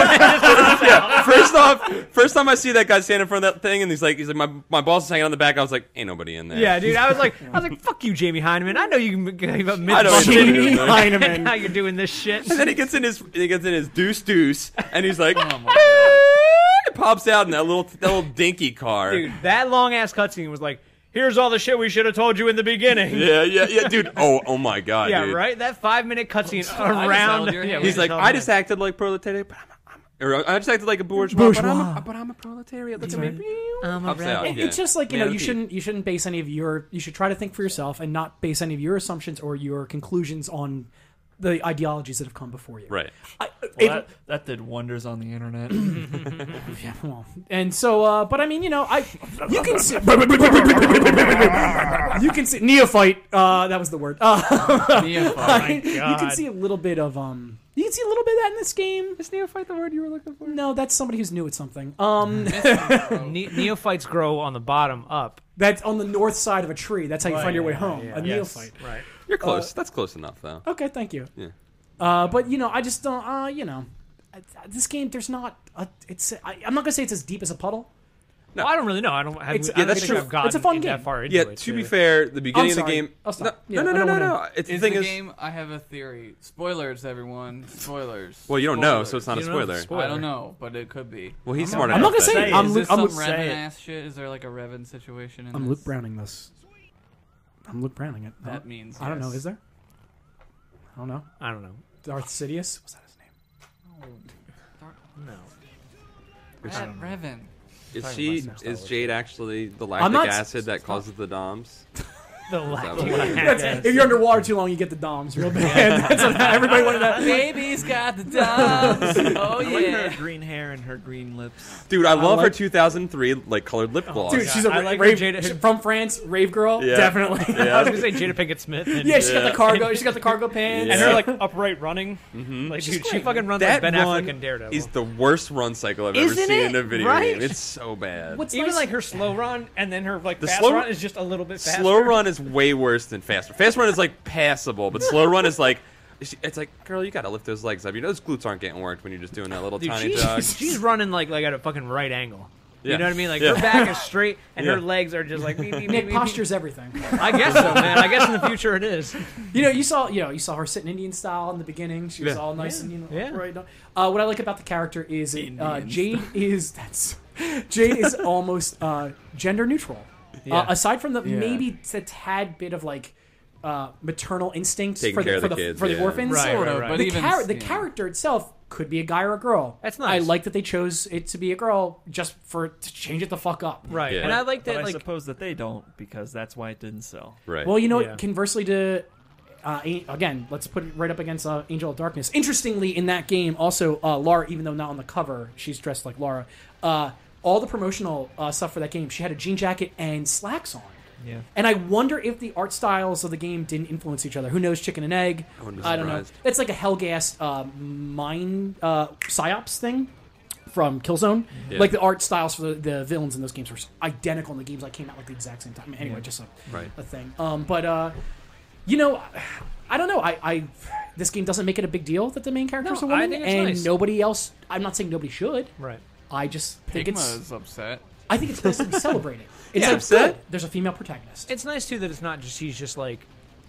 I see that guy standing in front of that thing, and he's like, my boss is hanging on the back. I was like, ain't nobody in there. Yeah, dude. I was like, fuck you, Jamie Heineman. I know you gave up Jamie Heineman. Now you're doing this shit. And then he gets in his deuce, and he's like, oh my god. Pops out in that little dinky car. Dude, that long ass cutscene was like, here's all the shit we should have told you in the beginning. Yeah, dude. Oh my god. Yeah, dude. Right. That 5-minute cutscene around. He's like, I just acted like proletariat, but I just acted like a bourgeois. But I'm a proletariat. Look at me. It's just like, you know, you shouldn't base any of your. You should try to think for yourself and not base any of your assumptions or your conclusions on the ideologies that have come before you. Right. That did wonders on the internet. Yeah, well, and so, but I mean, you know, you can see, neophyte. That was the word. Neophyte. You can see a little bit of You can see a little bit of that in this game. Is neophyte the word you were looking for? No, that's somebody who's new at something. Neophytes grow on the bottom up. That's on the north side of a tree. That's how you find your way home. Yeah. Neophyte. Yes. Right. You're close. That's close enough, though. Okay, thank you. Yeah. But, you know, I just don't, this game, there's not, I'm not going to say it's as deep as a puddle. No. Well, I don't really know. I don't have It's a fun game. That far into it, to be fair, the beginning of the game. No. It's the game. I have a theory. Spoilers, everyone. Spoilers. Well, you don't know, so it's not a spoiler. I don't know, but it could be. Well, he's smart enough. I'm not going to say it. Is this some Revan-ass shit? Is there like a Revan situation in this? I'm Luke Browning this. I'm Luke Browning it. That means I don't know. Is there? I don't know. Darth Sidious? Was that his name? No. Revan. Is Jade actually the lactic acid that causes the DOMS? The lactic acid. If you're underwater too long, you get the DOMS real bad. That's what everybody wanted that. Baby's got the DOMS. Oh, yeah. I like her green hair and her green lips. Dude, I love her 2003 colored lip gloss. Dude, she's from France, rave girl. Yeah. Definitely. Yeah. I was going to say Jada Pinkett Smith. She's got the cargo pants. Yeah. And her upright running. Mm-hmm. She fucking runs that Ben Affleck and Daredevil. That is the worst run cycle I've ever seen in a video game. It's so bad. Even her slow run and then her fast run is just a little bit faster. Slow run is way worse than fast run. Fast run is passable, but slow run is it's girl, you gotta lift those legs up. You know those glutes aren't getting worked when you're just doing that little tiny jog. She's running like at a fucking right angle. Yeah. You know what I mean? Her back is straight and her legs are just like. It postures everything. I guess so, man. I guess in the future it is. You know, you saw her sitting Indian style in the beginning. She was all nice and right. What I like about the character is Jade is almost gender neutral. Yeah. Aside from maybe a tad bit of maternal instincts for the orphans, right. But the character itself could be a guy or a girl. That's nice. I like that they chose it to be a girl just to change it the fuck up. Right. Yeah. And I like that. But I suppose that they don't, because that's why it didn't sell. Right. Well, you know, conversely to. Again, let's put it right up against Angel of Darkness. Interestingly, in that game, also, Lara, even though not on the cover, she's dressed like Lara. All the promotional stuff for that game, she had a jean jacket and slacks on. Yeah. And I wonder if the art styles of the game didn't influence each other. Who knows? Chicken and egg. I don't know. That's like a Hellgas psyops thing from Killzone. Yeah. The art styles for the villains in those games were identical, and the games came out the exact same time. Anyway, just a thing. You know, I don't know. This game doesn't make it a big deal that the main character's a woman, and nobody else. I'm not saying nobody should. Right. I just think Pigma's upset. I think it's nice to be celebrating. It's upset. Good. There's a female protagonist. It's nice too that it's not just she's just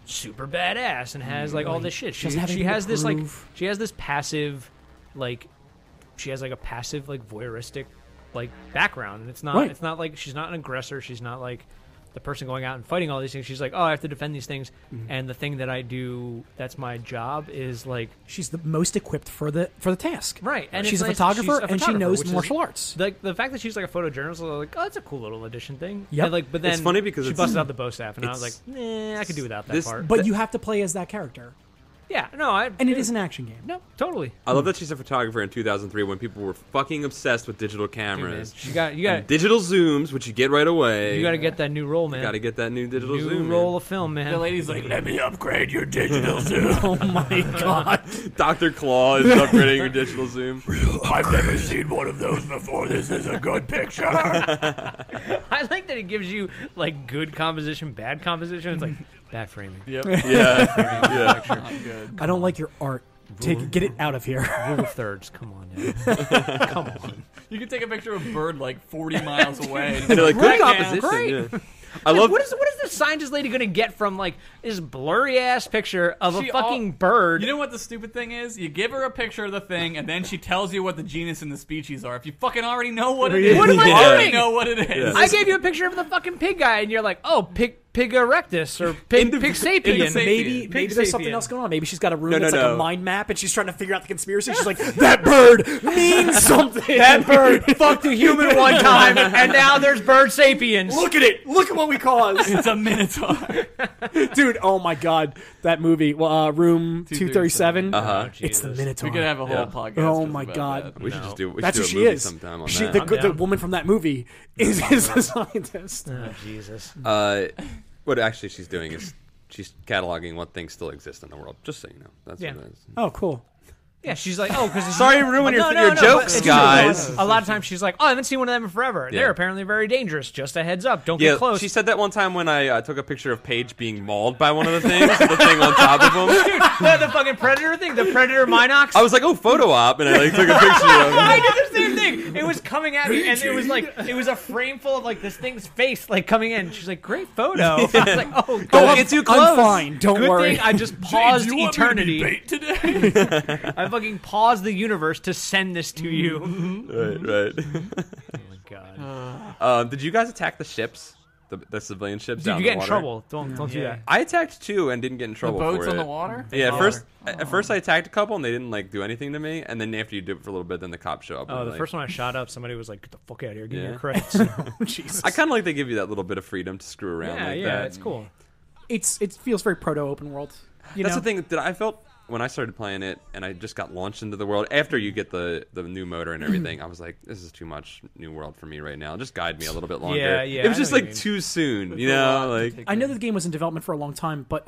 super badass and has all this shit. She has a passive voyeuristic background, and it's not it's not she's not an aggressor. She's not the person going out and fighting all these things. She's I have to defend these things, and the thing that I do, that's my job, is she's the most equipped for the task. Right, and she's a photographer, and she knows martial arts. The fact that she's a photojournalist, that's a cool little addition thing. Yeah, but then it's funny because she busted out the bow staff, and I was I could do without that part. But you have to play as that character. Yeah, no, and it is an action game. No, totally. I love that she's a photographer in 2003 when people were fucking obsessed with digital cameras. Dude, you got digital zooms, which you get right away. You got to get that new roll, man. You got to get that new digital zoom. New roll of film, man. The lady's let me upgrade your digital zoom. Oh my god, Dr. Claw is upgrading your digital zoom. I've never seen one of those before. This is a good picture. I like that it gives you good composition, bad composition. It's bad framing. Yep. Yeah. I don't like your art. Get it out of here. Rule of thirds. Come on. Come on. You can take a picture of a bird 40 miles away. And great composition. Great. Yeah. What is the scientist lady going to get from this blurry ass picture of a fucking bird? You know what the stupid thing is? You give her a picture of the thing, and then she tells you what the genus and the species are. If you fucking already know what it is, what am I doing? Know what it is. Yeah. I gave you a picture of the fucking pig guy, and you're like, oh, pig. Pig erectus or pig, pig sapien. Maybe there's something else going on. Maybe she's got a room that's like a mind map, and she's trying to figure out the conspiracy. She's like, that bird means something. That bird fucked a human one time, and now there's bird sapiens. Look at it. Look at what we caused. It's a minotaur. Dude, oh my God. That movie, Room 237. Uh-huh. It's the minotaur. We could have a whole podcast. Oh my God. That. We should just do we that's should do a movie is. Sometime on she, that. The woman from that movie is a scientist. Oh, Jesus. What actually she's doing is she's cataloging what things still exist in the world. Just so you know, that's what it is. Oh, cool. Yeah, she's like, oh, because sorry to ruin your jokes, guys. A lot of times she's like, oh, I haven't seen one of them in forever. Yeah. They're apparently very dangerous. Just a heads up, don't get close. She said that one time when I took a picture of Paige being mauled by one of the things, the thing on top of them. Dude, the fucking predator thing, the predator Minox. I was like, oh, photo op, and I like took a picture of it. I did the same thing. It was coming at me, and it was like, it was a frame full of like this thing's face like coming in. She's like, great photo. Yeah. I was like, oh, don't get too close. I'm fine. Don't worry. Good thing I just paused eternity. Do you want me to debate today? I fucking paused the universe to send this to you. Right. Oh my God. Did you guys attack the ships? The civilian ships. Dude, you get in trouble. Don't do that. I attacked two and didn't get in trouble. The boats on the water. Yeah. At first I attacked a couple and they didn't like do anything to me. And then after you do it for a little bit, then the cops show up. Oh, the first one I shot up, somebody was like, "Get the fuck out of here! Give me your credits." Jesus. I kind of like they give you that little bit of freedom to screw around. Yeah, like that. It's cool. It feels very proto open world. That's the thing that I felt. When I started playing it, and I just got launched into the world, after you get the new motor and everything, I was like, this is too much new world for me right now. Just guide me a little bit longer. Yeah. It was just like too soon, you know? Like I know the game was in development for a long time, but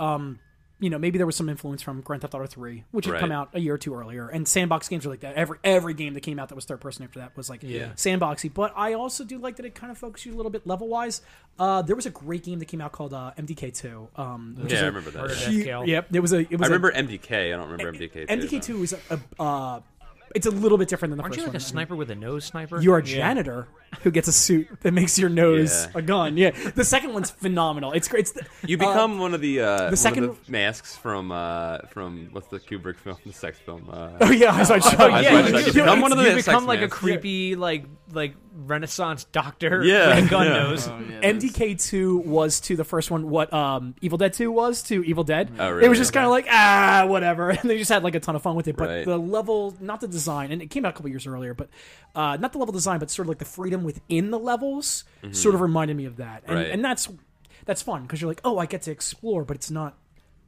you know, maybe there was some influence from Grand Theft Auto 3, which had come out a year or two earlier, and sandbox games were like that. Every game that came out that was third person after that was like sandboxy. But I also do like that it kind of focuses you a little bit level wise. There was a great game that came out called MDK 2. I remember that. I remember MDK. I don't remember MDK 2. MDK 2 is it's a little bit different than the first one. Aren't you like a sniper with a nose sniper? You're a janitor who gets a suit that makes your nose a gun. Yeah. The second one's phenomenal. It's great. You become one of the masks from what's the Kubrick film, the sex film? You become one of the sex like masks. A creepy like Renaissance doctor with a gun nose. Oh, yeah, MDK2 was to the first one what Evil Dead 2 was to Evil Dead. Oh, really? It was just kind of like whatever, and they just had like a ton of fun with it. But the level, not the design, and it came out a couple years earlier, but not the level design, but sort of like the freedom within the levels sort of reminded me of that, and that's fun because you're like, oh, I get to explore, but it's not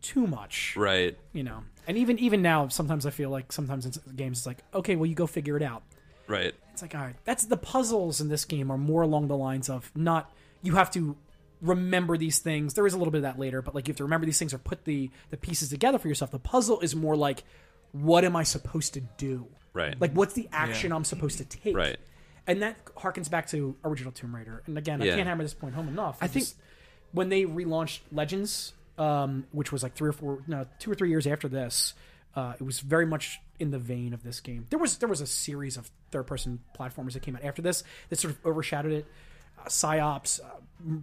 too much, right? You know, and even now, sometimes I feel like sometimes in games it's like, okay, well, you go figure it out. Right. It's like, all right, that's the puzzles in this game are more along the lines of not, you have to remember these things. There is a little bit of that later, but like you have to remember these things or put the pieces together for yourself. The puzzle is more like, what am I supposed to do? Right. Like, what's the action I'm supposed to take? Right. And that harkens back to original Tomb Raider. And again, I can't hammer this point home enough. I think when they relaunched Legends, which was like 2 or 3 years after this, it was very much in the vein of this game. There was a series of third-person platformers that came out after this that sort of overshadowed it. PsyOps,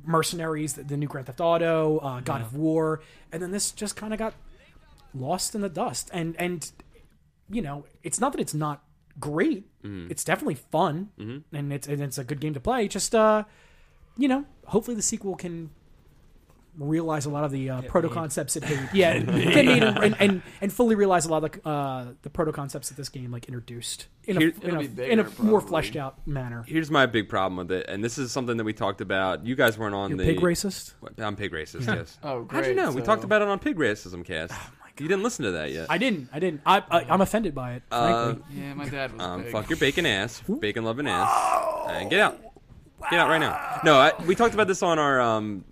Mercenaries, the new Grand Theft Auto, God of War, and then this just kind of got lost in the dust. And you know, it's not that it's not great. Mm-hmm. It's definitely fun, and it's a good game to play. Just you know, hopefully the sequel can realize a lot of the proto-concepts it made. And fully realize a lot of the proto-concepts that this game like introduced in a more fleshed-out manner. Here's my big problem with it, and this is something that we talked about. You guys weren't on Pig Racist? I'm Pig Racist, yes. Oh, great. How'd you know? So... We talked about it on Pig Racism Cast. Oh, my God. You didn't listen to that yet. I didn't. I'm offended by it, frankly. Yeah, my dad was big. Fuck your bacon ass. Bacon-loving ass. Oh! And get out. Get out right now. No, we talked about this on our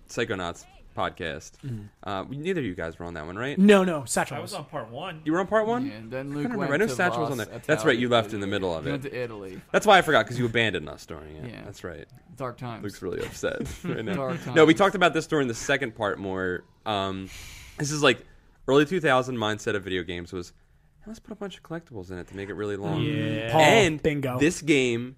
Psychonauts podcast. Neither of you guys were on that one, right? No. Satchel. I was on part one. You were on part one? Yeah, and then Luke went to Satchel was on there. That's right, you left in the middle of it. You went to Italy. That's why I forgot, because you abandoned us during it. Yeah. That's right. Dark times. Luke's really upset right now. Dark times. No, we talked about this during the second part more. This is like early 2000 mindset of video games was, let's put a bunch of collectibles in it to make it really long. Yeah. Paul, and bingo. This game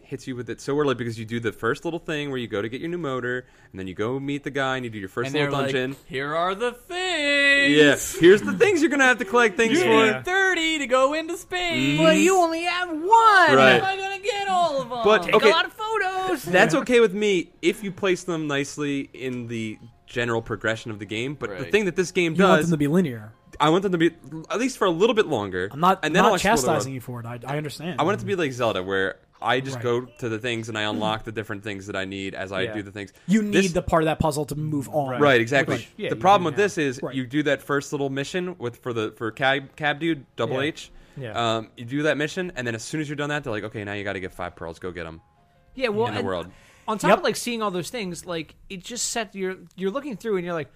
hits you with it so early because you do the first little thing where you go to get your new motor, and then you go meet the guy, and you do your first little dungeon. Like, here are the things. Yeah, here's the things you're gonna have to collect things for. Need 30 to go into space, but you only have one. Right. How am I gonna get all of them? But take a lot of photos. That's okay with me if you place them nicely in the general progression of the game. But the thing that this game does, you want them to be linear. I want them to be at least for a little bit longer. I'm not chastising you for it. I understand. I want it to be like Zelda, where I just go to the things and I unlock the different things that I need as I do the things. You need the part of that puzzle to move on. Right, exactly. Which, the problem with this is you do that first little mission with for Cab Dude, Double H. Yeah. You do that mission, and then as soon as you're done that, they're like, okay, now you got to get 5 pearls. Go get them. Yeah, well, in the world. On top of like seeing all those things, like it just set you're looking through and you're like,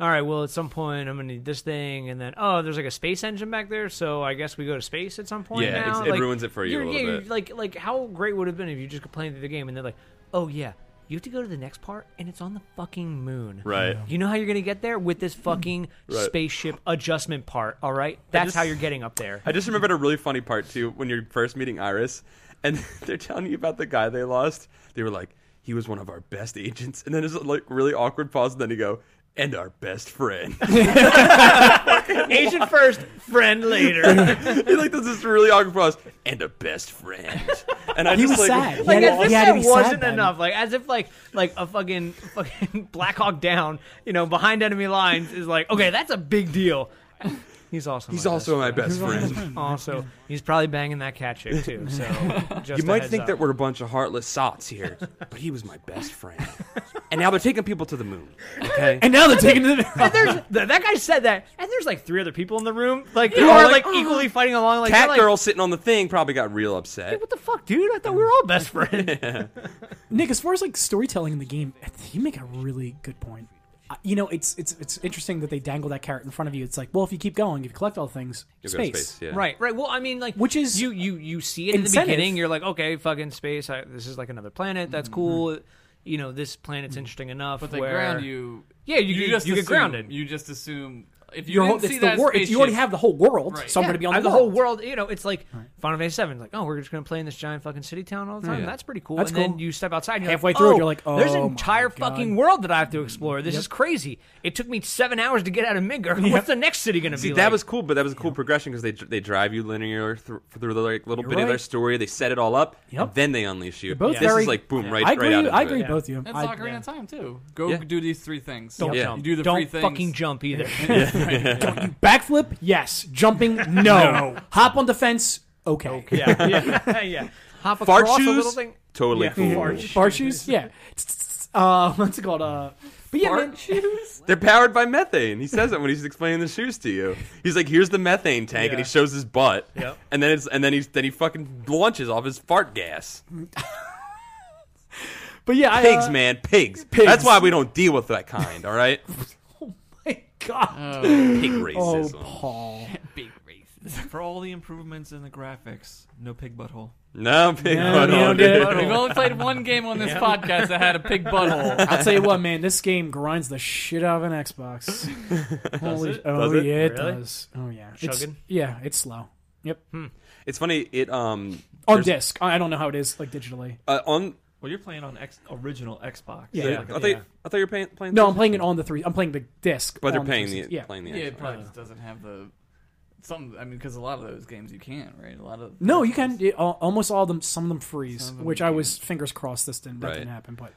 all right, well, at some point I'm gonna need this thing, and then there's like a space engine back there, so I guess we go to space at some point. Yeah, now. It ruins it for you a little bit. Like how great would it have been if you just complained through the game and they're like, oh yeah, you have to go to the next part and it's on the fucking moon. Right. You know how you're gonna get there with this fucking spaceship adjustment part. All right, that's how you're getting up there. I just remembered a really funny part too when you're first meeting Iris, and they're telling you about the guy they lost. They were like, he was one of our best agents. And then there's like really awkward pause, and then you go, and our best friend. Agent first, friend later. He like does this really awkward pause, and a best friend. And I was sad. Like as if that wasn't enough. Like as if like a fucking Black Hawk Down, you know, behind enemy lines is like, okay, that's a big deal. He's also my best friend. Also, he's probably banging that cat chick too. So just you might think that we're a bunch of heartless sots here, but he was my best friend. And now they're taking people to the moon. Okay. And now they're taking to the moon. That guy said that, and there's like 3 other people in the room, like who are like equally fighting along. Like cat girl sitting on the thing probably got real upset. Hey, what the fuck, dude? I thought we were all best friends. Yeah. Nick, as far as like storytelling in the game, you make a really good point. You know, it's interesting that they dangle that carrot in front of you. It's like, well, if you keep going, if you collect all the things, space. Yeah. Right. Well, I mean, like, which is you see it in the beginning. You're like, okay, fucking space. This is like another planet. That's cool. You know, this planet's interesting enough. But they ground you. Yeah, you get grounded. You just assume if you didn't see that spaceship, you already have the whole world. Right. So I'm going to be on the whole world. You know, it's like Final Fantasy VII. Like, oh, we're just going to play in this giant fucking city town all the time. Yeah. That's pretty cool. That's cool. Then you step outside. And you're halfway through, you're like, oh, there's an entire fucking world that I have to explore. This is crazy. It took me 7 hours to get out of Midgar. What's the next city going to be? See, that was cool, but that was a cool progression because they drive you linear through the like little bit of their story. They set it all up, and then they unleash you. This is like boom, right out of it. I agree, both of you. It's Ocarina of Time too. Go do these 3 things. Don't jump. Don't fucking jump either. Don't you backflip? Yes. Jumping? No. Hop on the fence? Okay. Yeah. Hop across fart shoes? A little thing? Totally cool. Fart shoes? Yeah. What's it called? But yeah, man, shoes? They're powered by methane. He says that when he's explaining the shoes to you. He's like, here's the methane tank, and he shows his butt. Yep. And then he fucking launches off his fart gas. But yeah, pigs, man. Pigs. That's why we don't deal with that kind, all right? God. Pig racism. Oh, Paul. Big racism. For all the improvements in the graphics, no pig butthole. No pig butthole. We've only played one game on this podcast that had a pig butthole. I'll tell you what, man. This game grinds the shit out of an Xbox. Does it? Oh, yeah, it does. Oh, yeah. It's slow. Yep. It's funny. It on disc. I don't know how it is, like, digitally. Well, you're playing on original Xbox. Yeah, I thought you were playing. No, I'm playing it on the 3. I'm playing the disc. But they're playing the Xbox. Yeah, it probably just doesn't have the some. I mean, because a lot of those games you can, right? A lot of you can. Almost all of them. Some of them freeze, which I was fingers crossed this didn't that didn't happen. But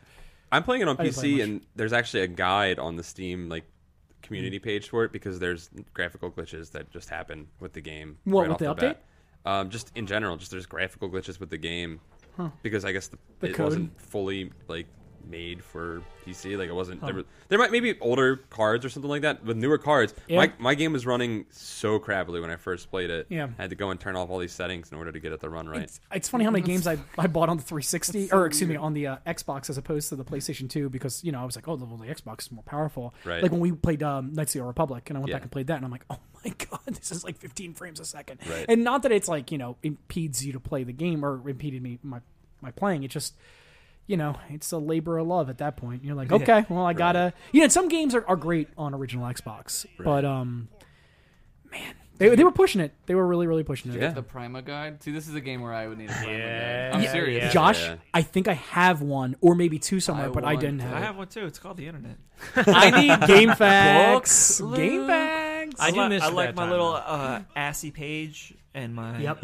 I'm playing it on PC, and there's actually a guide on the Steam community page for it because there's graphical glitches that just happen with the game. What with the update? Just in general, there's graphical glitches with the game. Huh. Because I guess it wasn't fully made for PC. It wasn't. Huh. There might maybe older cards or something like that with newer cards. Yeah. My game was running so crappily when I first played it. Yeah. I had to go and turn off all these settings in order to get it to run right. It's funny how many games I bought on the 360 on the Xbox as opposed to the PlayStation 2 because I was like, oh, the Xbox is more powerful. Right. Like when we played Knights of the Old Republic and I went back and played that and I'm like, oh my god, this is 15 frames a second. Right. And not that it's impedes you to play the game or impeded me my playing. It just it's a labor of love at that point. You're like, okay, well, I gotta... some games are great on original Xbox, but, man, they were pushing it. They were really, really pushing it. Yeah. The Prima guide? See, this is a game where I would need a Prima guide. I'm serious. Yeah. Josh, I think I have one, or maybe 2 somewhere, but I didn't have it. I have one, too. It's called the internet. I need Game Facts. Game Facts. I miss my little assy page. And my with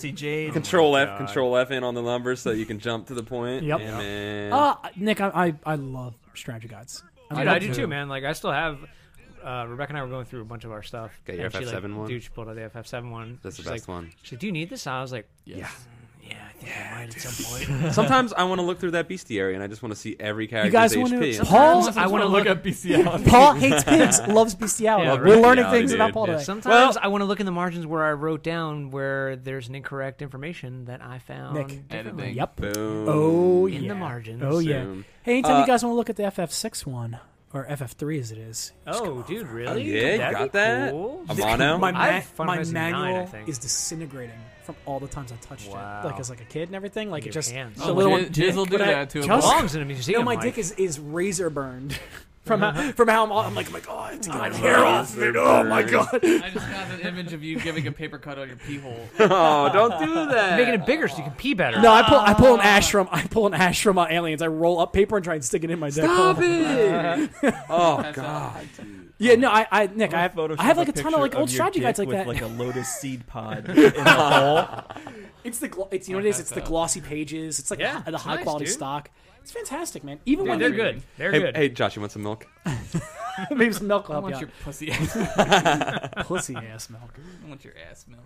the Jade. Control F in on the numbers so you can jump to the point. Yep. Yeah, man. Nick, I love strategy guides. I do too, man. Like I still have. Rebecca and I were going through a bunch of our stuff. Got your FF7 one? Dude, she pulled out the FF7 one. That's the best one. She's like, do you need this? And I was like, yeah, I think I might at some point. Sometimes I want to look through that beastie area, and I just want to see every character's HP. I want to look at bestiality. Paul hates pigs, loves bestiality. Yeah, we're learning things about Paul today. Sometimes I want to look in the margins where I wrote down where there's an incorrect information that I found. Editing. Yep. Boom. Oh, yeah. In the margins. Oh, yeah. Boom. Hey, anytime you guys want to look at the FF6 one. Or FF3 as it is. Oh, dude, really? Yeah, you got that? Cool. My manual is disintegrating from all the times I touched it. Like as like a kid and everything. Like it just... The little Jiz will do that to him. Belongs in a museum. No, my dick is razor burned. From how I'm like, oh, I have to get my hair off. Oh, my God. I just got an image of you giving a paper cut on your pee hole. Oh, don't do that. You're making it bigger so you can pee better. No, I pull an ash from Aliens. I roll up paper and try and stick it in my dick. Stop it. Oh, God. Yeah, no, Nick, I have like a ton of like old strategy guides like that. With like a lotus seed pod in the hole. It's the glossy pages. It's like the high quality stock. It's fantastic, man. Even when they're good. They're good. Hey, Josh, you want some milk? Maybe some milk will help you out. I want your pussy ass milk. Pussy ass milk. I want your ass milk.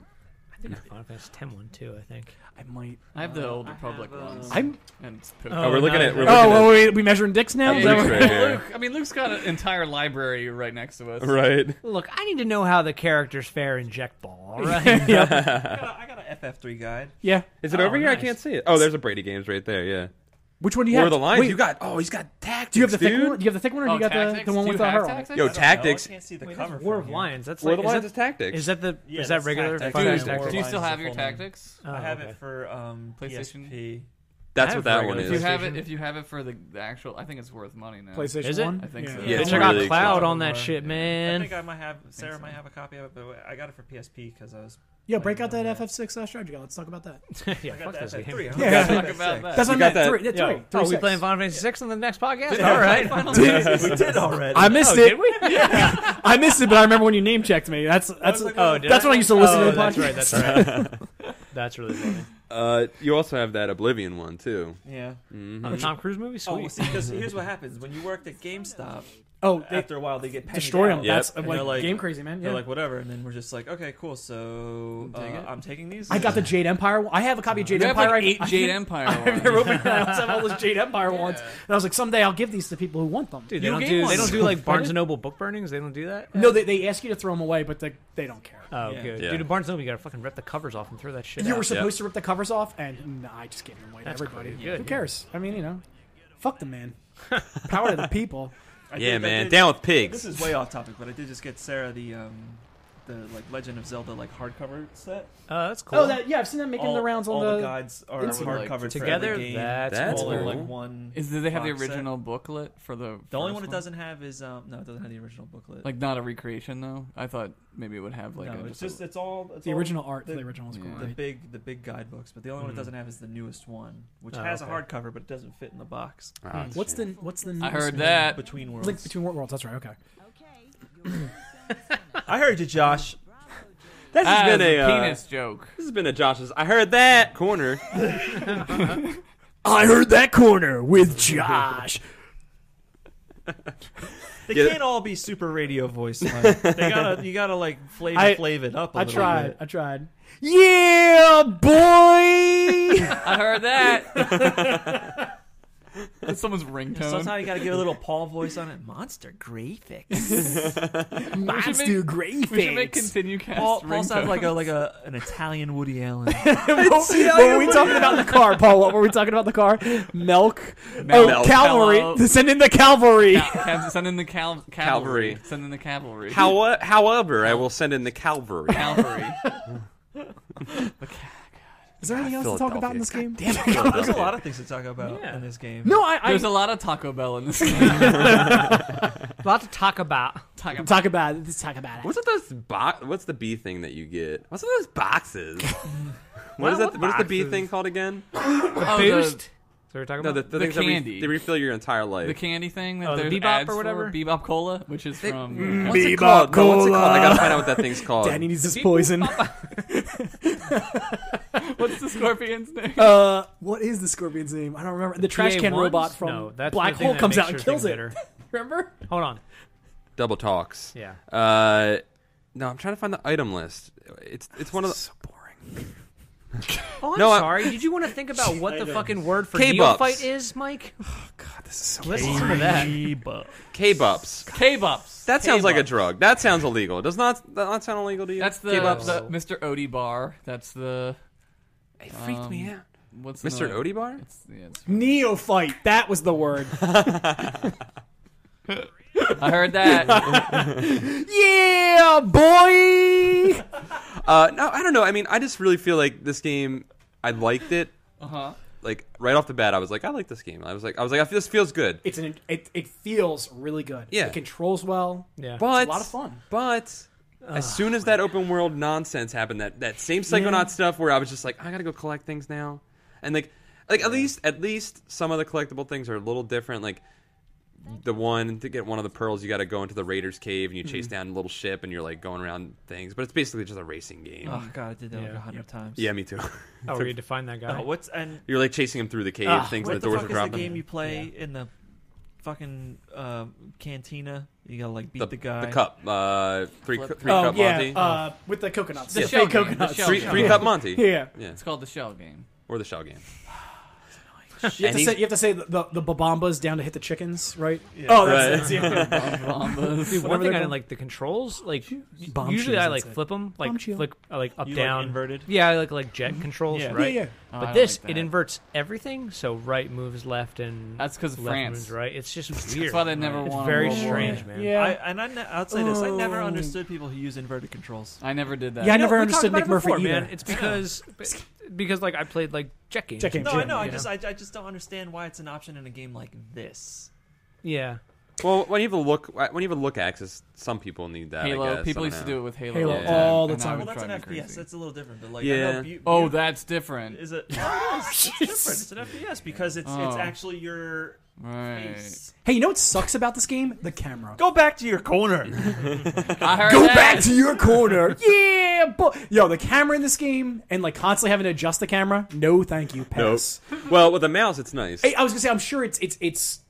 I think Final Fantasy X one too, I think. I might. I have the old Republic ones. We're looking at... we measuring dicks now? Luke's got an entire library right next to us. Right. Look, I need to know how the characters fare in Jetball, all right? I got an FF3 guide. Yeah. Is it over here? I can't see it. Oh, there's a Brady Games right there, yeah. Which one do you have? Where are the lines? Wait, you got... Oh, he's got Tactics. Do you have the thick one? Do you have the thick one, or do you got the one with the heart? Yo, Tactics. I can't see the cover. War of Lions. That's War of Lions is Tactics. Is that regular? Do you still have your Tactics? I have it for PlayStation. PSP. That's what that one is. If you have it for the actual, I think it's worth money now. PlayStation 1? I think so. Yeah, check out Cloud on that shit, man. I think I might have... Sarah might have a copy of it, but I got it for PSP because I was... Yeah, break out that FF6 strategy guide. Let's talk about that. Yeah, fuck this game. Let's talk about that. That's what I meant. Three. Oh, we playing Final Fantasy 6 on the next podcast? All right. We did already. I missed it. Did we? Yeah. I missed it, but I remember when you name checked me. That's when I used to listen to the podcast. That's right. That's really funny. You also have that Oblivion one, too. Yeah. The Tom Cruise movie? Sweet. Oh, see, because here's what happens. When you worked at GameStop... Oh, after a while they get destroyed. That's like game crazy, man. They're like whatever, and then we're just like, okay, cool. So I'm taking these. I got the Jade Empire one. I have a copy of Jade Empire. Like 8 Jade Empire. I remember opening that. I have all those Jade Empire ones, and I was like, someday I'll give these to people who want them. Dude, they don't do like Barnes and Noble book burnings. They don't do that. No, they ask you to throw them away, but they don't care. Oh, good. Yeah. Dude, at Barnes and Noble, you gotta fucking rip the covers off and throw that shit. You were supposed to rip the covers off, and nah, I just gave them away to everybody. Who cares? I mean, fuck the man. Power to the people. I did, man. Down with pigs. This is way off topic, but I did just get Sarah the Legend of Zelda hardcover set. Oh, that's cool. Oh, I've seen them making the rounds on all the guides are hardcovered together. For the game. That's cool. One. Do they have the original booklet for the? The only one it doesn't have is it doesn't have the original booklet. Like not a recreation though. I thought maybe it would have it's all original art. The original is cool. The big guidebooks, but the only one it doesn't have is the newest one, which has a hardcover, but it doesn't fit in the box. Oh, what's the newest? I heard that Between Worlds. Like Between Worlds. That's right. Okay. I heard you, Josh. This has been a penis joke. This has been a Josh's. I heard that corner. I heard that corner with Josh. They can't all be super radio voice. Like. You gotta flave it up. I tried. Yeah, boy. I heard that. That's someone's ringtone. Sometimes you gotta get a little Paul voice on it. Monster graphics. Monster graphics. We should make ContinueCast. Paul sounds like an Italian Woody Allen. What were we talking about in the car, Paul? What were we talking about in the car? Milk. Cavalry. Send in the cavalry. Send in the cavalry. Send in the cavalry. However, I will send in the cavalry. Is there anything else to talk about in this game? Damn it. There's a lot of things to talk about in this game. No, there's a lot of Taco Bell in this game. A lot to talk about. Talk about it. What's the B thing that you get? What's with those boxes? What is the B thing called again? Boost. So we're talking about the candy. They refill your entire life. The candy thing that there's Bebop or whatever? Bebop Cola, which is from... Bebop Cola! What's it called? I gotta find out what that thing's called. Danny needs his poison. What's the Scorpion's name? What is the Scorpion's name? I don't remember. The trash can robot from Black Hole comes out and kills it. Remember? Hold on. Double talks. Yeah. No, I'm trying to find the item list. It's one of the... so boring. Oh, I'm sorry. Did you want to think about what the fucking word for neophyte is, Mike? Oh, God, this is so cool. Listen to that. K-Bups. K-Bups. That sounds like a drug. That sounds illegal. Does not sound illegal to you? That's the Mr. Odie bar. That's the... It freaked me out. What's Mr. Odie bar? It's neophyte. That was the word. I heard that. Yeah, boy! No, I don't know. I mean, I just really feel like this game, I liked it. Uh-huh. Like, right off the bat, I was like, I like this game. I was like, this feels good. It feels really good. Yeah. It controls well. Yeah. But, it's a lot of fun. But... as soon as that open world nonsense happened, that same Psychonaut stuff where I was just like, I gotta go collect things now, and like at least some of the collectible things are a little different. Like the one to get one of the pearls, you got to go into the Raiders cave and you chase down a little ship and you're like going around things, but it's basically just a racing game. Oh God, I did that like 100 times. Yeah, me too. Oh, we had to find that guy. You're like chasing him through the cave, things and the doors are dropping. The game you play in the fucking cantina. You gotta like beat the guy. The cup, three cup Monty. With the coconuts, the shell coconuts. Three cup Monty. Yeah. It's called the shell game or the shell game. That's annoying. You have to say the Bobombas down to hit the chickens, right? Yeah. Oh, that's it. Bobombas. Dude, one thing I didn't like the controls. Like usually I like flip them, like up down inverted. Yeah, I like jet controls, right? Yeah. But this, it inverts everything, so right moves left and that's because of France moves right. It's just weird. That's why they never won. It's very strange, man. Yeah, I'll say this: I never understood people who use inverted controls. I never did that. Yeah, I never understood Nick Murphy either. Man, it's because like I played like jet games. No, I know. I just don't understand why it's an option in a game like this. Yeah. Well, when you have a look axis, some people need that. Halo, I guess. People used to do it with Halo all the time. Well, that's an FPS. That's a little different, but like, yeah. I know that's different. Is it? No, it's different. It's an FPS because it's actually your face. Hey, you know what sucks about this game? The camera. Go back to your corner. Back to your corner. Yeah, yo, the camera in this game and like constantly having to adjust the camera. No, thank you. Pass. Nope. Well, with the mouse, it's nice. Hey, I was gonna say, I'm sure it's.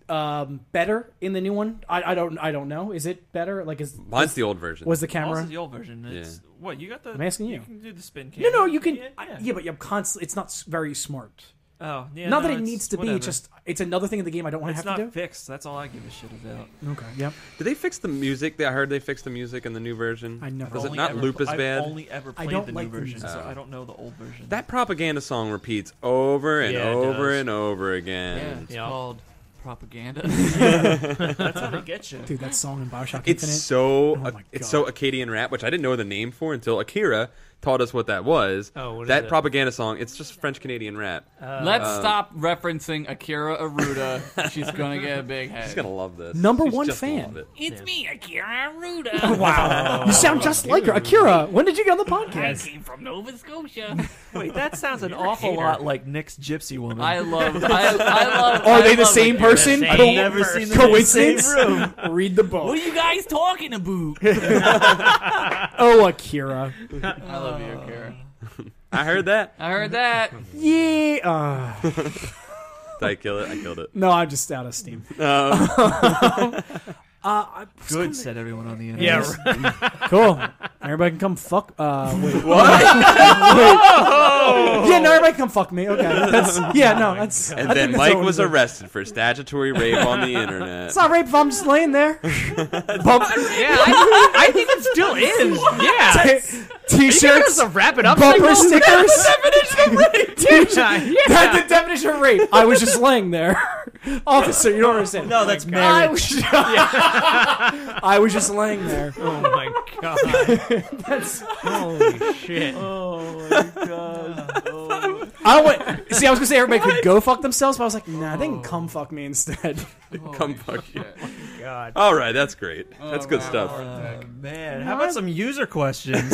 Better in the new one. I don't know. Is it better? Like mine's the old version. Was the camera? Mine's the old version. It's, yeah. What you got the? I'm asking you. You can do the spin cam. No, you can. Yeah, but you're constantly. It's not very smart. Oh, yeah. Not that it needs to be. It's just it's another thing in the game I don't want to have to do. It's not fixed. That's all I give a shit about. Okay. Yep. Did they fix the music? I heard they fixed the music in the new version. I never. Does it not loop as bad? I've only ever played the new version, so I don't know the old version. That propaganda song repeats over and over and over again. Yeah, it's called. Propaganda. That's how they get you, dude. That song in Bioshock Infinite. It's so Akkadian rap, which I didn't know the name for until Akira taught us what that was. What is that propaganda song? It's just French Canadian rap. Let's stop referencing Akira Aruda. She's gonna get a big head. She's gonna love this. Number She's one fan. It's me, Akira Aruda. Oh, wow, you sound just like her, Akira. When did you get on the podcast? I came from Nova Scotia. Wait, that sounds an awful lot like Nick's Gypsy Woman. I love. Are they the same person? I've never seen the coincidence. Room. Read the book. What are you guys talking about? Oh, Akira! I love you, Akira. I heard that. Yeah. Did I kill it? I killed it. No, I'm just out of steam. Said everyone on the internet. Yeah, right. Cool. Everybody can come fuck. Wait, what? Yeah, no, everybody can come fuck me. Okay. That's. And then Mike was arrested for statutory rape on the internet. It's not rape if I'm just laying there. I think it still is. Yeah. T-shirts. Wrap it up. Bumper stickers. That's the definition of rape. Yeah. That's the definition of rape. I was just laying there. Officer, you don't understand. No, that's marriage. I was just laying there. Oh my God. That's holy shit. Oh my God. Oh. I was gonna say everybody could go fuck themselves, but I was like, nah, they can come fuck me instead. Come fuck you. Oh my God. All right, that's great. That's good stuff. Man, how about some user questions?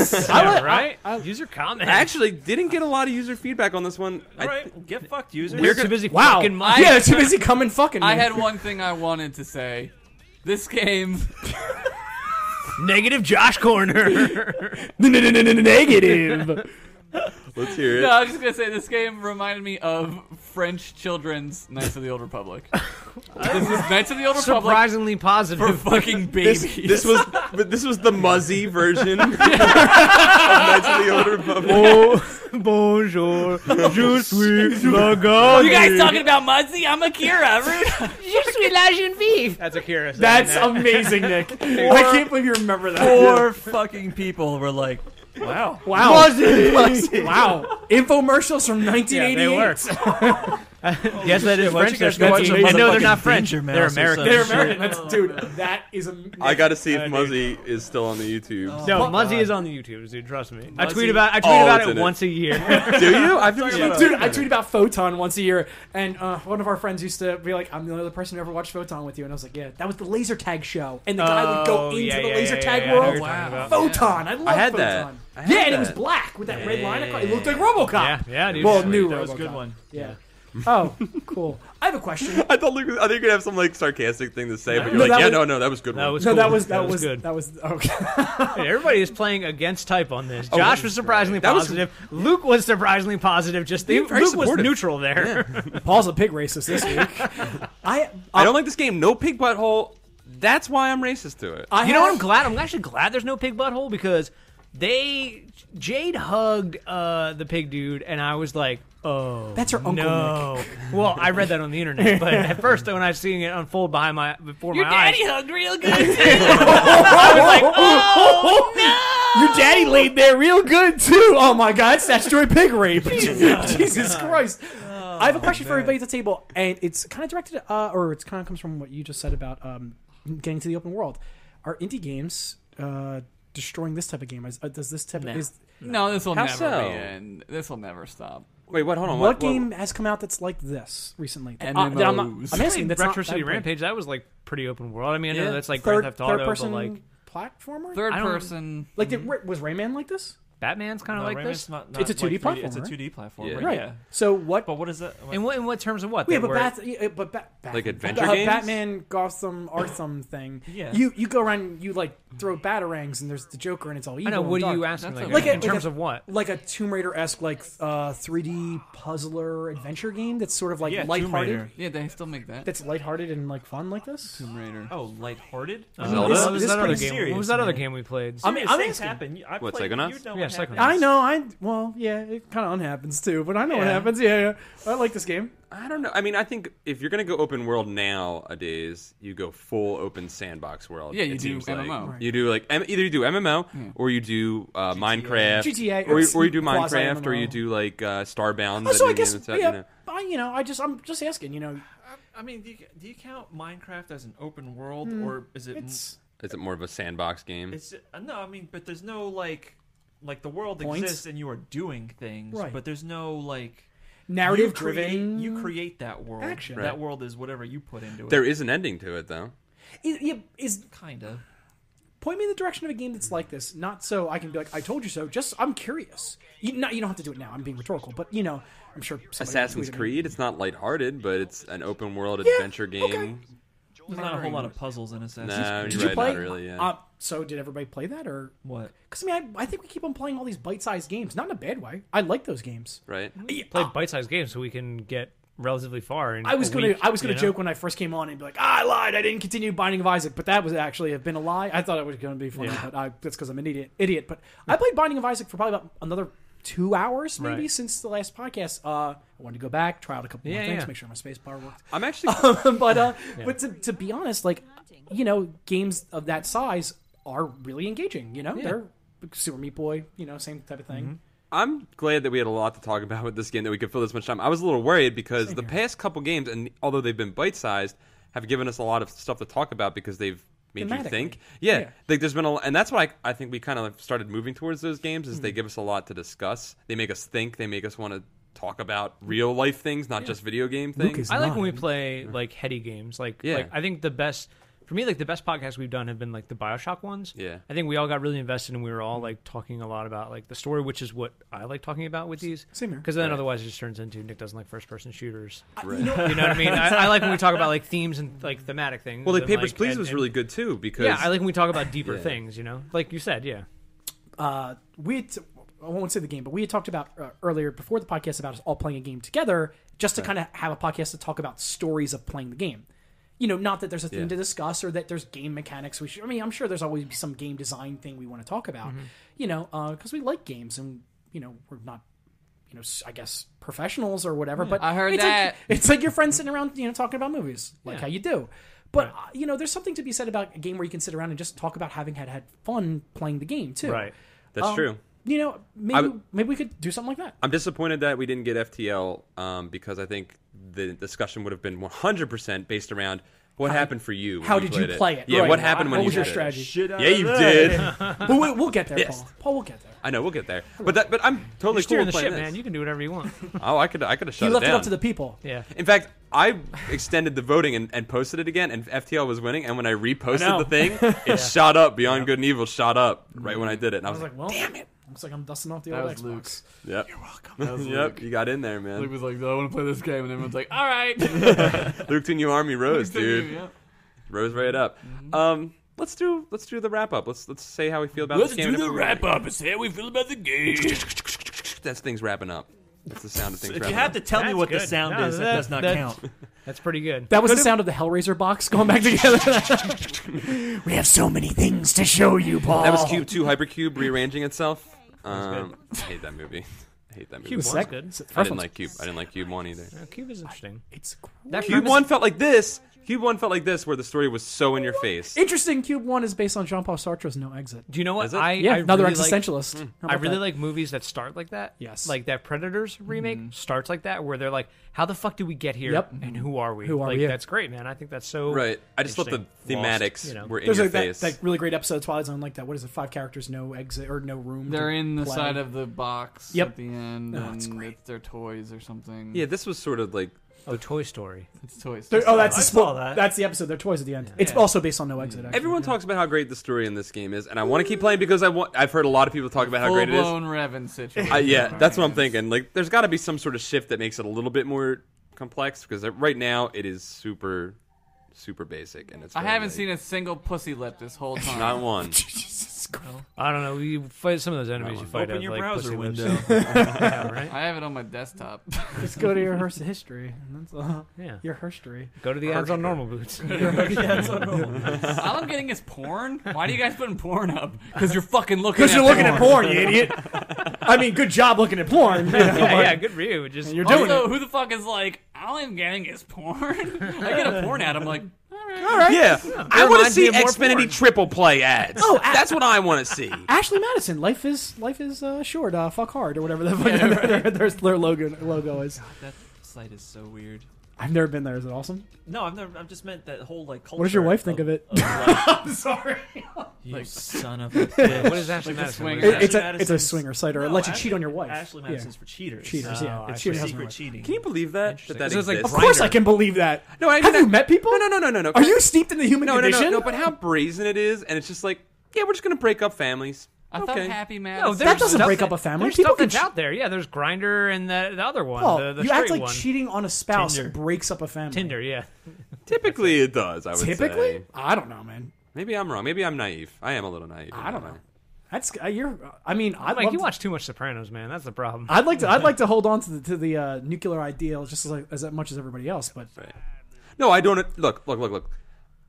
User comments. I actually didn't get a lot of user feedback on this one. All right, get fucked, users. We're too busy fucking Mike. Yeah, too busy coming fucking. I had one thing I wanted to say. This game. Negative Josh Corner. Negative. Let's hear it. No, I was just going to say, this game reminded me of French children's Knights of the Old Republic. This is Knights of the Old Republic. Surprisingly positive. For fucking babies. This was the Muzzy version of Knights of the Old Republic. Oh, bonjour. Je suis la Gandhi. You guys talking about Muzzy? I'm Akira. Je suis la jeune fille. That's Akira. That's amazing, Nick. I can't believe you remember that. Four fucking people were like, Wow. Muzzy. Wow. Infomercials from 1988. Yeah, they work. Yes, that is French. No, they're not French. They're American. They're American. Dude, that is amazing. I got to see if Muzzy is still on the YouTube. Oh, no, Muzzy is on the YouTube, dude. Trust me. Muzzy. I tweet about it once a year. Do you? I tweet about Photon once a year, and one of our friends used to be like, I'm the only other person who ever watched Photon with you. And I was like, yeah, that was the laser tag show. And the guy would go into the laser tag world. Wow. Photon. I love Photon. I had that. Yeah, and it was black with that red line across. It looked like RoboCop. Yeah, dude. Well, new RoboCop. That was a good one. Yeah. Oh, cool. I have a question. I think you'd have some like sarcastic thing to say, but you're that was good. That was cool. That was good. That was okay. Hey, everybody is playing against type on this. Josh was surprisingly positive. Luke was surprisingly positive. Just Luke was neutral there. Yeah. Paul's a pig racist this week. I don't like this game. No pig butthole. That's why I'm racist to it. You know what? I'm actually glad there's no pig butthole because Jade hugged the pig dude, and I was like, oh, that's her uncle. No, Nick. Well, I read that on the internet, but at first when I was seeing it unfold before my eyes, your daddy hugged real good. I was like, oh no, your daddy laid there real good too. Oh my God, statutory pig rape. Jesus Christ. I have a question for everybody at the table, and it's kind of directed, or it's kind of comes from what you just said about getting to the open world. Are indie games destroying this type of game? Does this type of no? This will never be end. This will never stop. Wait, what? Hold on. What game has come out that's like this recently? I'm asking. Retro City Rampage. That was like pretty open world. I mean, I know that's like Grand Theft Auto, but like platformer. Third person. Like, was Rayman like this? Batman's kind of like Rayman's this. It's a 2D platform. It's a 2D platform. Yeah. Right. Yeah. So what? But what is that? What? In what terms of what? Yeah, but like adventure games. Batman Gotham Arkham thing. Yeah. You go around and you like throw batarangs and there's the Joker and it's all evil. I know. What are you asking? Like in terms of what? Like a Tomb Raider esque like 3D puzzler adventure game that's sort of like lighthearted. Yeah, they still make that. That's lighthearted and like fun like this. Tomb Raider. Oh, lighthearted. What was that other game? What was that other game we played? I mean, things happen. What's like on us? I know. It kind of unhappens too, but I know what happens. Yeah. I like this game. I don't know. I mean, I think if you're going to go open world nowadays, you go full open sandbox world. Yeah, you do MMO. Like, right. You do like either you do MMO or you do Minecraft, GTA, or you do Minecraft, or you do like Starbound. So I guess I'm just asking. I mean, do you count Minecraft as an open world, or is it? Is it more of a sandbox game? It's no. I mean, but there's no like. Like the world exists and you are doing things, but there's no like narrative driven. You create that world. Action. That world is whatever you put into it. There is an ending to it, though. Is kind of point me in the direction of a game that's like this. Not so I can be like I told you so. Just I'm curious. You don't have to do it now. I'm being rhetorical, but I'm sure. Assassin's Creed. It's not lighthearted, but it's an open world adventure game. Okay. There's not a whole lot of puzzles in a sense. No, did you play? Not really, so did everybody play that or what? Because I mean, I think we keep on playing all these bite-sized games. Not in a bad way. I like those games. Right. We play bite-sized games so we can get relatively far. I was gonna joke when I first came on and be like, I lied. I didn't continue Binding of Isaac, but that was actually have been a lie. I thought it was gonna be funny, but that's because I'm an idiot. But I played Binding of Isaac for probably about another 2 hours maybe since the last podcast. I wanted to go back, try out a couple more things, make sure my space bar worked. I'm actually but to be honest, like games of that size are really engaging, They're Super Meat Boy, same type of thing. Mm-hmm. I'm glad that we had a lot to talk about with this game, that we could fill this much time. I was a little worried because the past couple games, and although they've been bite-sized, have given us a lot of stuff to talk about because they've made you think. Yeah. Like there's been and that's what I think we kind of started moving towards those games is they give us a lot to discuss. They make us think. They make us want to talk about real life things, not just video game things. I like when we play like heady games. Like I think the best for me, like the best podcasts we've done have been like the BioShock ones. Yeah. I think we all got really invested and we were all like talking a lot about like the story, which is what I like talking about with these. Same here. Because then otherwise it just turns into Nick doesn't like first person shooters. Right. You know what I mean? I like when we talk about like themes and like thematic things. Well, like Papers, Please was really good too because I like when we talk about deeper things. Like you said, yeah. We I won't say the game, but we had talked about earlier before the podcast about us all playing a game together just to kind of have a podcast to talk about stories of playing the game. You know, not that there's a thing to discuss or that there's game mechanics. I mean, I'm sure there's always some game design thing we want to talk about, you know, because we like games and, you know, we're not, you know, I guess professionals or whatever. But I heard that. Like, it's like your friends sitting around, you know, talking about movies, like how you do. But, you know, there's something to be said about a game where you can sit around and just talk about having had fun playing the game, too. Right. That's true. You know, maybe we could do something like that. I'm disappointed that we didn't get FTL because I think the discussion would have been 100% based around what happened for you. How did you play it? Yeah, right. What happened when you played it? What was your strategy? Yeah, you did. But we'll get there, yes. Paul, we'll get there. I know, we'll get there. But I'm totally cool with playing this. You're steering the ship, man. You can do whatever you want. Oh, I could have shut it down. You left it up to the people. Yeah. In fact, I extended the voting and posted it again, and FTL was winning. And when I reposted the thing, it shot up. Beyond Good and Evil shot up right when I did it. And I was like, well, damn it. Looks like I'm dusting off the old Xbox. Luke. Yep. You're welcome. That was Luke. Yep, you got in there, man. Luke was like, I want to play this game. And everyone's like, all right. Luke to New Army rose, dude. You, yeah. Rose right up. Mm-hmm. Let's do the wrap-up. Let's say how we feel about this game. Let's do the wrap-up and say how we feel about the game. That's things wrapping up. That's the sound of things wrapping up. You have to tell me what the sound is. That does not count. That's pretty good. That was the sound of the Hellraiser box going back together. We have so many things to show you, Paul. That was Cube 2 Hypercube rearranging itself. I hate that movie. Cube 1's good. I didn't like Cube. I didn't like Cube 1 either. No, Cube is interesting. It's cool. Cube 1 felt like this. Where the story was so in your face. Interesting. Cube 1 is based on Jean-Paul Sartre's No Exit. Do you know what? I another really existentialist. I really like movies that start like that. Yes. Like that Predators remake starts like that, where they're like, how the fuck did we get here? Yep. And who are we? Who are we? That's great, man. I think that's so right. I just thought the thematics were in your face. There's like really great episode of Twilight Zone like that. What is it? 5 characters, no exit, or no room. They're in the side of the box at the end. Oh, it's great. It's their toys or something. Yeah, this was sort of like... Oh, Toy Story. It's Toy Story. Oh, that's that's the episode. They're toys at the end. Yeah. It's also based on No Exit. Actually. Everyone talks about how great the story in this game is, and I want to keep playing because I've heard a lot of people talk about how great it is. Full-blown Revan situation. That's what I'm thinking. Like, there's got to be some sort of shift that makes it a little bit more complex, because right now it is super, super basic. And it's I haven't seen a single pussy lip this whole time. Not one. Jesus Christ. I don't know. You fight some of those enemies. You fight open your browser window. Yeah, right? I have it on my desktop. Just go to your history. That's all. Yeah, your history. Go to the ads on Normal Boots. All I'm getting is porn. Why do you guys putting porn up? Because you're fucking looking. Because you're looking at porn, you idiot. I mean, good job looking at porn. Yeah, good for you. Just you're doing. Also, who the fuck is like? All I'm getting is porn. I get a porn ad. I'm like. All right. Yeah. I want to see Xfinity triple play ads. Oh, that's what I want to see. Ashley Madison, life is short. Fuck hard or whatever the fuck their logo is. God, that site is so weird. I've never been there. Is it awesome? No, I've never. I've just meant that whole like culture. What does your wife think of it? I'm sorry. You son of a bitch. What is Ashley Madison? It's a swinger site, or it lets you cheat on your wife. Ashley Madison's for cheaters. Cheaters, yeah. It's secret cheating. Can you believe that? That exists? Of course I can believe that. No, have you met people? No. Are you steeped in the human condition? No, but how brazen it is, and it's just like, yeah, we're just gonna break up families. I thought Happy Madison. No, that doesn't break up a family. There's stuff that's out there. Yeah, there's Grindr and the other one. Oh, the you act like one. Cheating on a spouse breaks up a family. Tinder, yeah. Typically it does, I would say. Typically? I don't know, man. Maybe I'm wrong. Maybe I'm naive. I am a little naive. I don't know. That's you're. I mean, I like you watch too much Sopranos, man. That's the problem. I'd like to hold on to the nuclear ideal just as much as everybody else, but right. No, I don't. Look.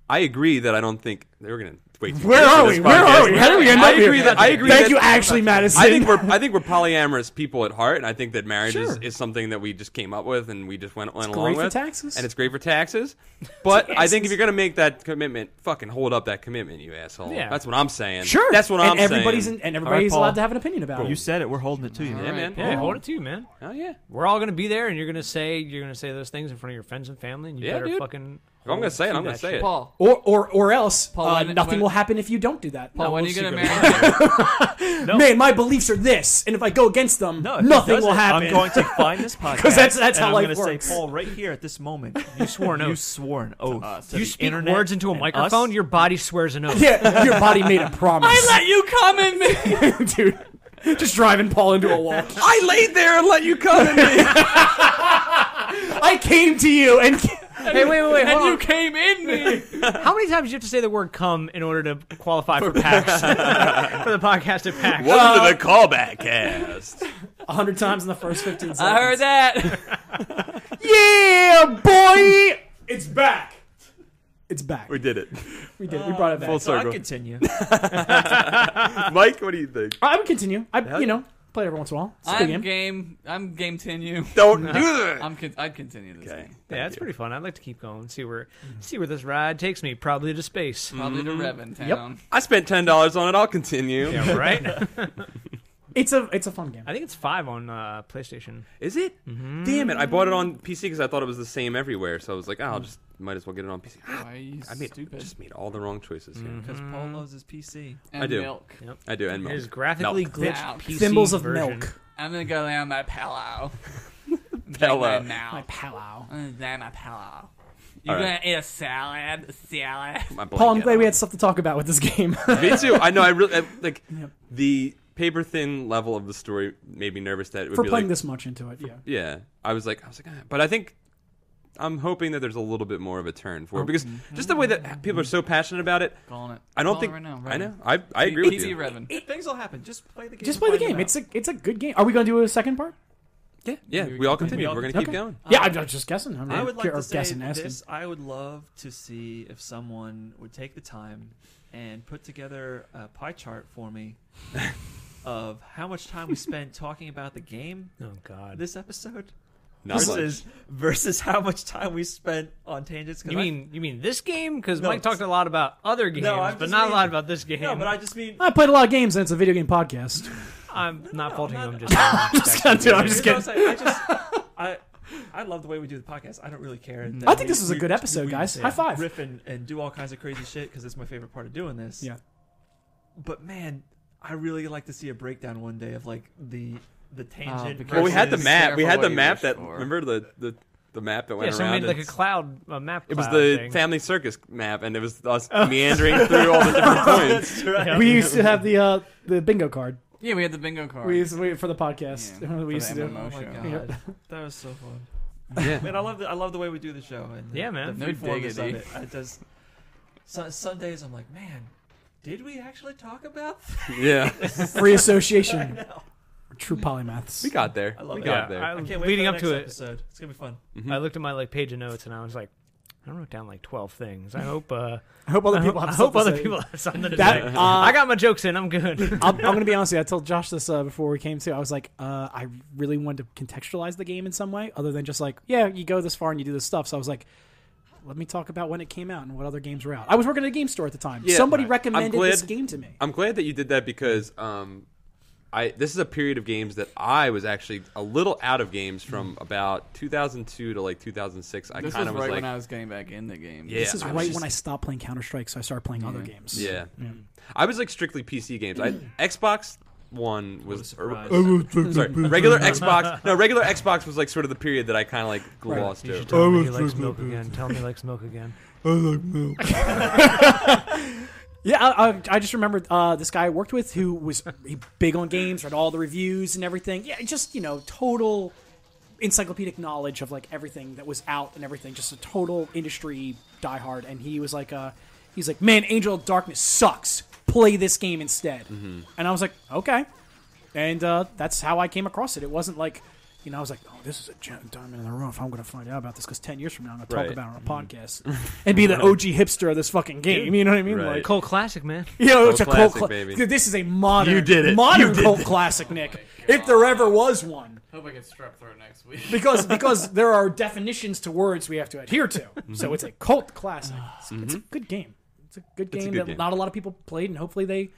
I agree that I don't think they're going to wait. Where are we? How do we end up here? Thank you, Ashley Madison. I think we're polyamorous people at heart, and I think that marriage is something that we just came up with and we just went along with. It's great for taxes. And it's great for taxes. But I think if you're going to make that commitment, fucking hold up that commitment, you asshole. Yeah. That's what I'm saying. Sure. That's what I'm saying. And everybody's allowed to have an opinion about it. You said it. We're holding it to you, man. Yeah, man. Yeah, hold it to you, man. Oh, yeah. We're all going to be there, and you're going to say those things in front of your friends and family, and you better fucking... If I'm going to say it, I'm going to say it. Paul. Or else, Paul, nothing will happen if you don't do that. Paul, when are you going to marry me? Man, my beliefs are this, and if I go against them, nothing will happen. I'm going to find this podcast, because that's how life works. I'm going to say, Paul, right here at this moment, you swore an oath. You swore an oath. You speak words into a microphone, your body swears an oath. Yeah, your body made a promise. I let you come in me. Dude, just driving Paul into a wall. I laid there and let you come in me. I came to you and... Hey, wait, hold on. You came in me. How many times do you have to say the word "cum" in order to qualify for PAX? For the podcast at PAX. Welcome to the callback cast. 100 times in the first 15 seconds. I heard that. Yeah, boy! It's back. It's back. We did it. We did it. We brought it back. Full circle. I'll continue. Mike, what do you think? I would continue. Play every once in a while. It's a good game. I'm game continue. Don't do that. I'd continue this game. Yeah, it's pretty fun. I'd like to keep going. See where this ride takes me. Probably to space. Probably to Revan Town. Yep. I spent $10 on it. I'll continue. Yeah, right. It's a fun game. I think it's 5 on PlayStation. Is it? Mm-hmm. Damn it! I bought it on PC because I thought it was the same everywhere. So I was like, I'll just might as well get it on PC. I just made all the wrong choices here. Because Paul loves his PC. And I do. Milk. Yep. I do. And milk. It is graphically glitched PC symbols of version. Milk. I'm gonna go lay on my pillow. My pillow. You're gonna eat a salad. Paul, I'm glad we had stuff to talk about with this game. Me too. I know. The paper thin level of the story made me nervous that it would be playing this much into it. Yeah. Yeah. I was like, ah. But I think I'm hoping that there's a little bit more of a turn for it because just the way that people are so passionate about it. Calling it. I know. I agree with you. Things will happen. Just play the game. Just play the game. It's a good game. Are we going to do a second part? Yeah. Yeah. We all continue. We're going to keep going. Yeah. I'm just guessing. I would like to say this. I would love to see if someone would take the time and put together a pie chart for me of how much time we spent talking about the game. Oh God! This episode versus how much time we spent on tangents. You mean this game? Because Mike talked a lot about other games, but not a lot about this game. No, but I just mean I played a lot of games, and it's a video game podcast. I'm not faulting him. I'm just kidding. I love the way we do the podcast. I don't really care. I think this was a good episode, guys. High five! Riff and do all kinds of crazy shit because it's my favorite part of doing this. Yeah. But man, I really like to see a breakdown one day of like the tangent. Well, we had the map. We had the map that remember the map that went around. Yeah, so we made like a cloud map. It was the family circus map, and it was us meandering through all the different points. Right. We used to have the bingo card. Yeah, we had the bingo card. We used to wait for the podcast. Yeah, we used to do. Oh my God, that was so fun. Yeah, man, I love the way we do the show. And yeah, man, no diggity. Some days I'm like, man, did we actually talk about? Yeah, free association. True polymaths. We got there. I love it. We got there. I can't wait leading for the up next to episode. It's gonna be fun. Mm-hmm. I looked at my page of notes and I was like, I wrote down 12 things. I hope other people have something to say. I got my jokes in. I'm good. I'm going to be honest with you. I told Josh this before we came to. I was like, I really wanted to contextualize the game in some way other than just you go this far and you do this stuff. So I was like, let me talk about when it came out and what other games were out. I was working at a game store at the time. Yeah, somebody recommended this game to me. I'm glad that you did that because this is a period of games that I was actually a little out of games from about 2002 to 2006. When I was getting back in the game. Yeah, this is when I stopped playing Counter-Strike, so I started playing other games. Yeah. I was strictly PC games. Xbox One was regular Xbox. No, regular Xbox was sort of the period that I kind of glossed over. Tell me he likes milk again. I like milk. Yeah, I just remembered this guy I worked with who was big on games, read all the reviews and everything. Yeah, just, total encyclopedic knowledge of, everything that was out and everything. Just a total industry diehard. And he was he's like, man, Angel of Darkness sucks. Play this game instead. Mm-hmm. And I was like, okay. And that's how I came across it. It wasn't I was like, oh, this is a diamond in the rough. I'm going to find out about this because 10 years from now I'm going to talk about it on a podcast and be the OG hipster of this fucking game. You know what I mean? Right. Cult classic, man. It's a cult classic. This is a modern, cult classic, Nick. If there ever was one. Hope I get strep throat next week. because there are definitions to words we have to adhere to. So it's a cult classic. It's a good game. It's a good game that not a lot of people played, and hopefully they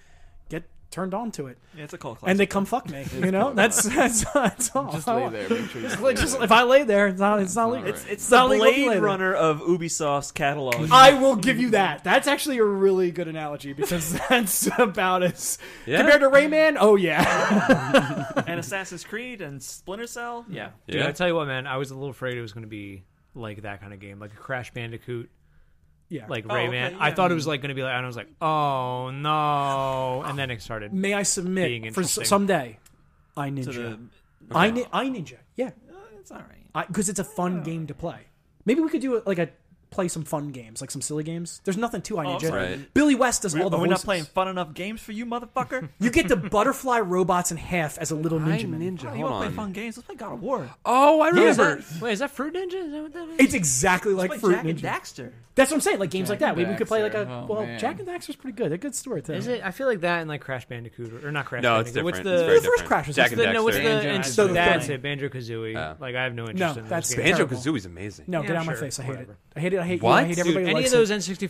get turned on to it. Yeah, it's a cult classic. And they come fuck me. That's all. Just lay there. Make sure if I lay there, it's not legal. It's the Blade Runner of Ubisoft's catalog. I will give you that. That's actually a really good analogy because that's about as compared to Rayman. Oh yeah. And Assassin's Creed and Splinter Cell. Yeah. Dude, I tell you what, man. I was a little afraid it was going to be that kind of game, like a Crash Bandicoot. Yeah. Rayman. Okay, yeah. I thought it was going to be and I was like, oh no, and then it started. May I submit for someday? I Ninja. I Ninja. Yeah, it's all right because it's a fun game to play. Maybe we could do like a play some fun games, like some silly games. There's nothing too high ninja. Right. Billy West does all the voices. We're not playing fun enough games for you, motherfucker. You get to butterfly robots in half as a little ninja. You want to play fun games? Let's play God of War. Oh, I remember. Yeah. Wait, is that Fruit Ninja? Is that what that is? It's exactly like Fruit Ninja. Jack and Daxter. That's what I'm saying. Like games like that. Maybe we could play like a Jack and Daxter's pretty good. A good story too. Is it? I feel like that and like Crash Bandicoot or not Crash. No, it's different. What's the first Crash? Jack and Daxter. No, what's the? That's it. Banjo Kazooie. Like I have no interest in that. That's Banjo Kazooie's amazing. No, get out of my face. I hate it. I hate what? You. I hate everybody. Dude, any of those N64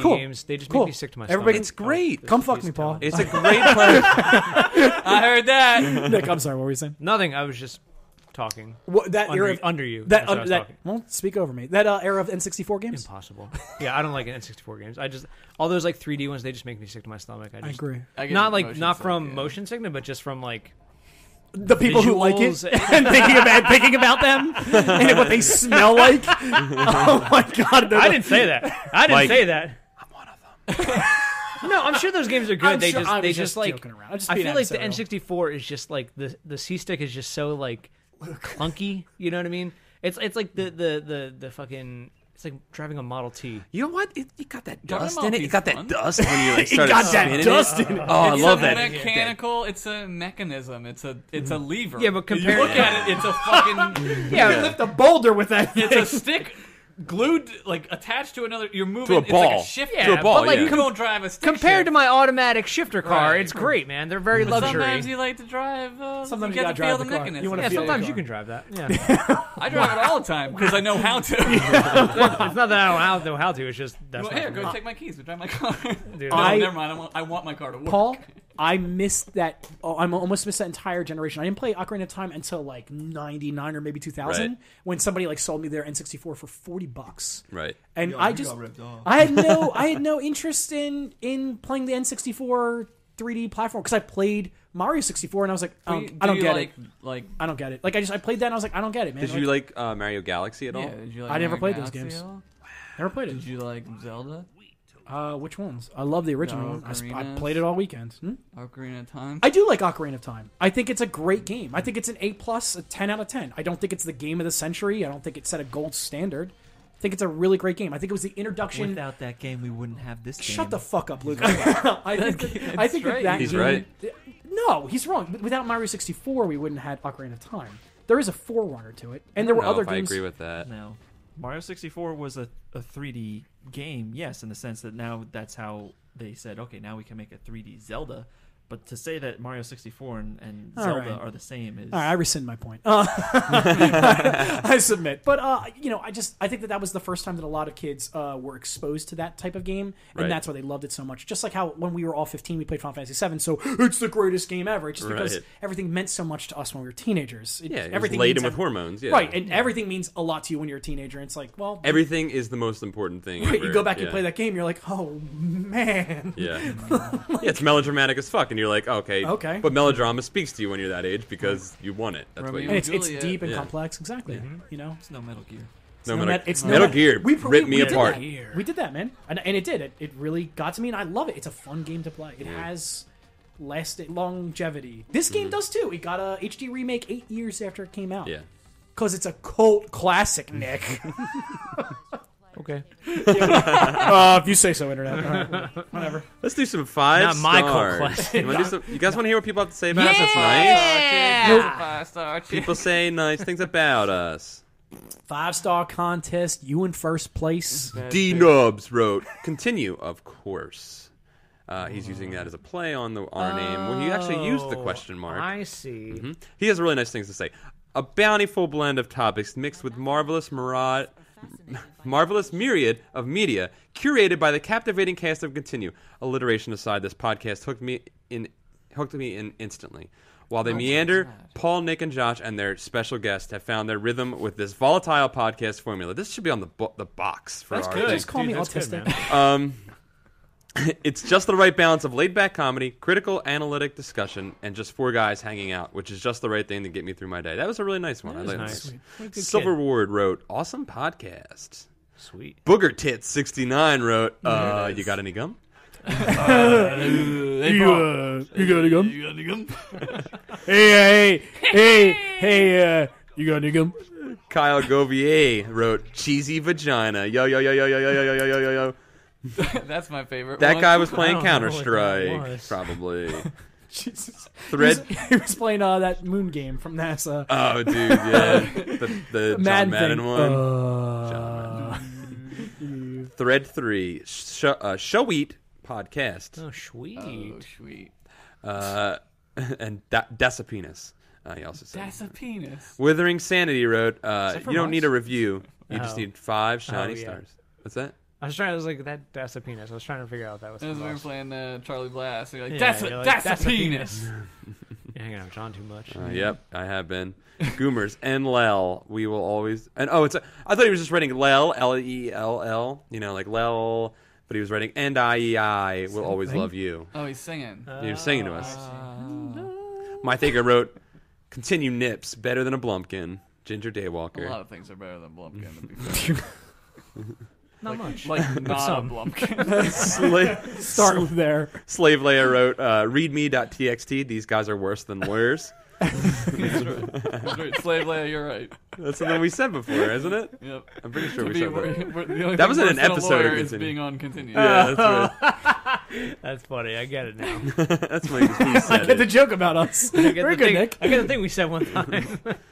3D games, they just make me sick to my stomach. It's great. Come fuck me, Paul. It's a great play. I heard that. Nick, I'm sorry. What were you saying? Nothing. I was just talking. Well, that era of, under you. That won't speak over me. That era of N64 games. Impossible. Yeah, I don't like N64 games. I just all those like 3D ones. They just make me sick to my stomach. I agree. Not from motion sickness, but just from like. The people who like it and thinking about them and what they smell like. Oh my god! I didn't say that. I'm one of them. No, I'm sure those games are good. They just like. I feel like the N64 is just like the C stick is just so like clunky. You know what I mean? It's like the fucking. It's like driving a Model T. You know what? It got that dust in it. It got that dust when you like started spinning it. It got that dust in it. Oh, I love that. It's a mechanical. It's a mechanism. It's a lever. Yeah, but compare. You look at it. It's a fucking. Yeah, you can lift a boulder with that. It's a stick. Glued, like attached to another, you're moving. To a ball. It's like a shift. Yeah, to a ball. But like, you don't drive a stick. Compared to my automatic shifter car, it's great, man. They're very luxury. Sometimes you like to drive. Sometimes you got to feel the mechanism. Sometimes you can drive that. Yeah, I drive it all the time because I know how to. It's not that I don't know how to. It's just that's. Well, here, go take my keys. But drive my car. Dude, no, never mind. I want my car to work. Paul, I missed that. Oh, I almost missed that entire generation. I didn't play Ocarina of Time until like 99 or maybe 2000 when somebody like sold me their N64 for $40. Right. And yo, I had no interest in playing the N64 3D platform because I played Mario 64 and I was like, I don't get it. I don't get it. Like I played that and I was like, I don't get it, man. Did you like Mario Galaxy at all? Yeah, did you like I never played those games. Never played it. Did you like Zelda? Which ones? I love the original one. I played it all weekend. Ocarina of Time? I do like Ocarina of Time. I think it's a great game. I think it's an A+, a 10 out of 10. I don't think it's the game of the century. I don't think it set a gold standard. I think it's a really great game. I think it was the introduction. Without that game, we wouldn't have this game. Shut the fuck up, Luke. No, he's wrong. Without Mario 64, we wouldn't have had Ocarina of Time. There is a forerunner to it. And there were other games. I agree with that. No. Mario 64 was a 3D game, yes, in the sense that now that's how they said, okay, now we can make a 3D Zelda. But to say that Mario 64 and Zelda are the same is... All right, I rescind my point. I submit. But, I think that was the first time that a lot of kids were exposed to that type of game, and that's why they loved it so much. Just like how when we were all 15, we played Final Fantasy VII, so it's the greatest game ever. It's just because everything meant so much to us when we were teenagers. Everything laden with hormones. Yeah. Right, and everything means a lot to you when you're a teenager, and it's like, well... Everything is the most important thing. Right, you go back and play that game, you're like, oh, man. Yeah. It's melodramatic as fuck, and you're like, okay. But melodrama speaks to you when you're that age because you want it. That's what you. And it's deep and complex, exactly. Mm-hmm. You know, it's no Metal Gear. Metal Gear. Ripped me apart. We did that, man, and it did. It really got to me, and I love it. It's a fun game to play. It has lasting longevity. This game does too. It got a HD remake 8 years after it came out. Yeah, because it's a cult classic, Nick. Okay. If you say so, Internet. Right, whatever. Let's do some 5 stars. Not my cult classic. You guys want to hear what people have to say about us? That's nice. Yeah. 5 star. People say nice things about us. 5 star contest. You in first place. D Nubs wrote. Continue, of course. He's using that as a play on our name when he actually used the question mark. I see. Mm-hmm. He has really nice things to say. A bountiful blend of topics mixed with marvelous myriad of media curated by the captivating cast of Continue. Alliteration aside, this podcast hooked me in instantly. While they meander, Paul, Nick, and Josh and their special guest have found their rhythm with this volatile podcast formula. This should be on the box for that's our good. Just call me autistic. Good, it's just the right balance of laid-back comedy, critical, analytic discussion, and just four guys hanging out, which is just the right thing to get me through my day. That was a really nice one. That I nice. Silver kid. Ward wrote, awesome podcast. Sweet. Booger Tits 69 wrote, you got any gum? You got any gum? You got any gum? Hey, you got any gum? Kyle Govier wrote cheesy vagina. Yo yo yo yo yo yo yo yo yo yo yo. That's my favorite. That guy was playing Counter-Strike, probably. Jesus. He was playing that moon game from NASA. Oh, dude, yeah. the John Madden thing. One. Thread 3, Showweet podcast. Oh, sweet. Oh, sweet. And Desapenis. He also said Desapenis. Withering Sanity wrote, you don't need a review. You just need 5 shiny stars. What's that? I was like, that's a penis. I was trying to figure out that was. As we were playing Charlie Blast, and you're like, that's a penis. You're hanging out with John too much. Yep, I have been. Goomers and Lel, we will always. And oh, I thought he was just writing Lel, L-E-L-L, like Lel, but he was writing and I will always love you. Oh, he's singing. He was singing to us. My thinker wrote, continue nips better than a Blumpkin. Ginger Daywalker. A lot of things are better than Blumpkin. To be fair. Not much. Not a Blumpkin. Start with there. Slave Leia wrote, readme.txt, these guys are worse than lawyers. That's right. Slave Leia, you're right. That's something we said before, isn't it? Yep. I'm pretty sure we said that. That was in an episode of Continue. Being on Continue. Yeah, that's right. That's funny. I get it now. That's funny. I get the joke about us. Very good, Nick. I get the thing we said one time.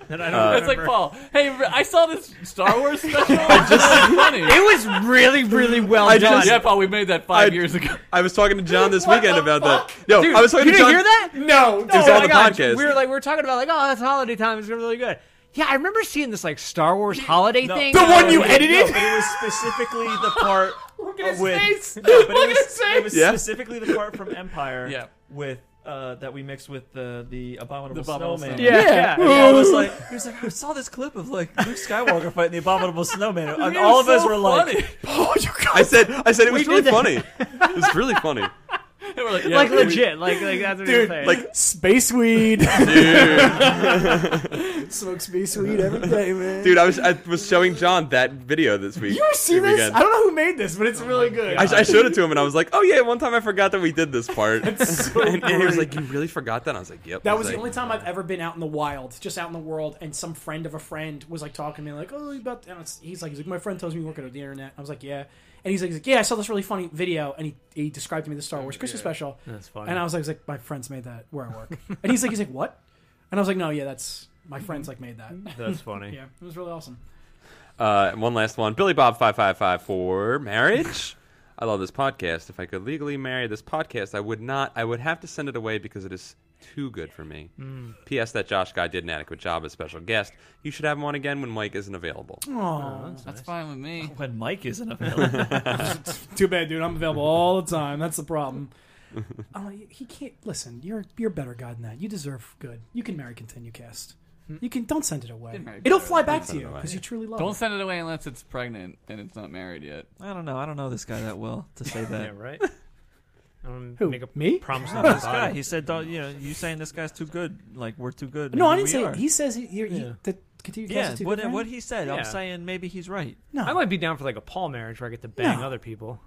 That I don't it's like, Paul, hey, I saw this Star Wars special. Funny. It was really, really well done. Yeah, Paul, we made that 5 years ago. I was talking to John this weekend about that. No, I was talking to John. You didn't hear that? No. It was on the podcast. We were talking about, oh, that's holiday time. It's going to be really good. Yeah, I remember seeing this Star Wars holiday thing. The one you edited? No, it was specifically the part Look at his face. It was specifically the part from Empire with that we mixed with the Abominable Snowman. Yeah. He was like, I saw this clip of Luke Skywalker fighting the Abominable Snowman, and all of us were like, oh, you guys. I said it was really funny. It was really funny. We're like, yeah, legit, like that's what you're saying. Like space weed, dude. Smoke space weed every day, man. Dude, I was showing John that video this week. You see this? Weekend. I don't know who made this, but it's really good. I showed it to him, and I was like, oh yeah, one time I forgot that we did this part. So and he was like, you really forgot that? And I was like, yep. That was the only time I've ever been out in the wild, just out in the world, and some friend of a friend was talking to me, oh, about. And he's like, my friend tells me you work on the internet. I was like, yeah. And he's like, yeah, I saw this really funny video, and he described to me the Star Wars Christmas special. That's funny. And I was like, my friends made that where I work. And he's like, what? And I was like, no, yeah, that's my friends made that. That's funny. Yeah, it was really awesome. And one last one, Billy Bob 555 for marriage. I love this podcast. If I could legally marry this podcast, I would not. I would have to send it away because it is too good for me. P.S. That Josh guy did an adequate job as special guest. You should have him on again when Mike isn't available. Oh, that's fine with me. When Mike isn't available. Too bad, dude. I'm available all the time. That's the problem. He can't. Listen, you're a better guy than that. You deserve good. You can marry ContinueCast. You can. Don't send it away. It'll fly back to you because you truly love it. Don't send it away unless it's pregnant and it's not married yet. I don't know this guy that well to say that. Yeah, right. Who? Make a me? Promise not this guy. He said, you saying this guy's too good. Like, we're too good. No, I didn't say it. He says that ContinueCast is too good. What he said, I'm saying maybe he's right. No. I might be down for a Paul marriage where I get to bang other people.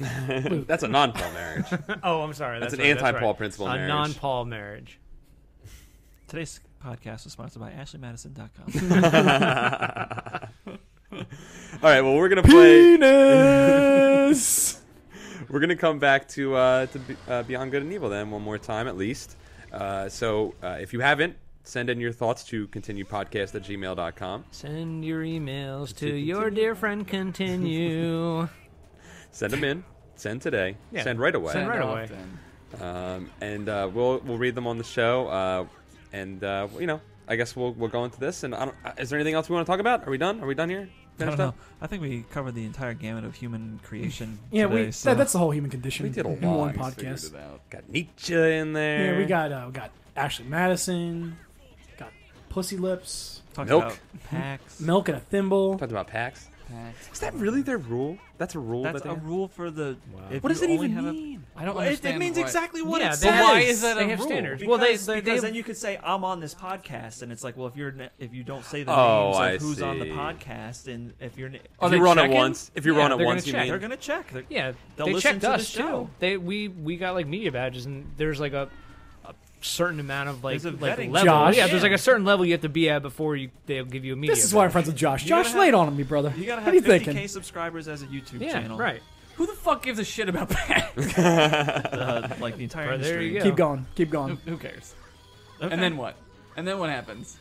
That's a non-Paul marriage. Oh, I'm sorry. That's an anti-Paul principle marriage. A non-Paul marriage. Today's podcast was sponsored by AshleyMadison.com. All right, well, we're going to play... Penis! We're going to come back to Beyond Good and Evil then one more time at least. So if you haven't, send in your thoughts to continuepodcast@gmail.com. Send your emails to your dear friend Continue. Send them in. Send today. Yeah. Send right away. Send right away. And we'll read them on the show. I guess we'll go into this. And is there anything else we want to talk about? Are we done? Are we done here? I don't know. I think we covered the entire gamut of human creation. today, that's the whole human condition. We did a lot in one podcast. Got Nietzsche in there. Yeah, we got Ashley Madison. Got Pussy Lips. Talked about PAX. Milk and a thimble. Talked about PAX. Is that really their rule? That's a rule. That's a rule for the. Wow. What does it even mean? I don't understand. It means exactly what it says. Why is that a rule? Standards. Because, well, because then you could say I'm on this podcast, and it's like, well, if you don't say the names of who's on the podcast, and if you're on it once, you mean they're gonna check. They'll listen to the show. We got media badges, and there's like a certain amount of like level. Josh. Yeah, there's like a certain level you have to be at before they'll give you a media. This is why I'm friends with Josh. Josh laid on me, brother. You gotta have 50K subscribers as a YouTube channel. Yeah, right. Who the fuck gives a shit about PAX? Like the entire industry. Keep going. Keep going. Who cares? Okay. And then what? And then what happens?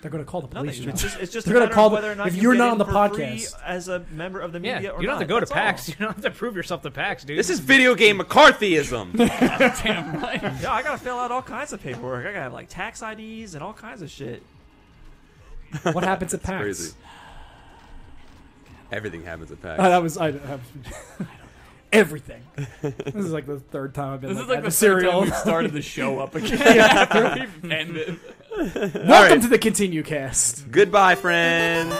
They're going to call the police. It's just they're going to call whether or not if you're not on the podcast as a member of the media. Yeah, or you don't have to go to PAX. You don't have to prove yourself to PAX, dude. This is video game McCarthyism. Damn right. Yo, I got to fill out all kinds of paperwork. I got to have like tax IDs and all kinds of shit. What happens at PAX? Crazy. Everything happens at PAX. I don't know. Everything. This is like the third time I've been. This is like the serial. We started the show up again. Yeah. We've ended. Welcome to the ContinueCast. Goodbye, friends.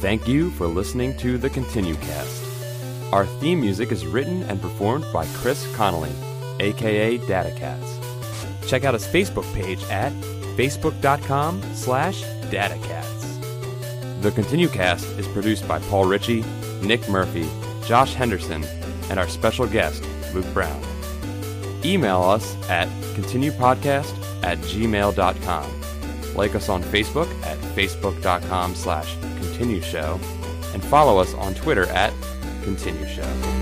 Thank you for listening to the ContinueCast. Our theme music is written and performed by Chris Connolly, aka DataCats. Check out his Facebook page at facebook.com/datacats. The ContinueCast is produced by Paul Ritchie, Nick Murphy, Josh Henderson, and our special guest, Luke Brown. Email us at continuepodcast@gmail.com. Like us on Facebook at facebook.com/continueshow, and follow us on Twitter at continueshow.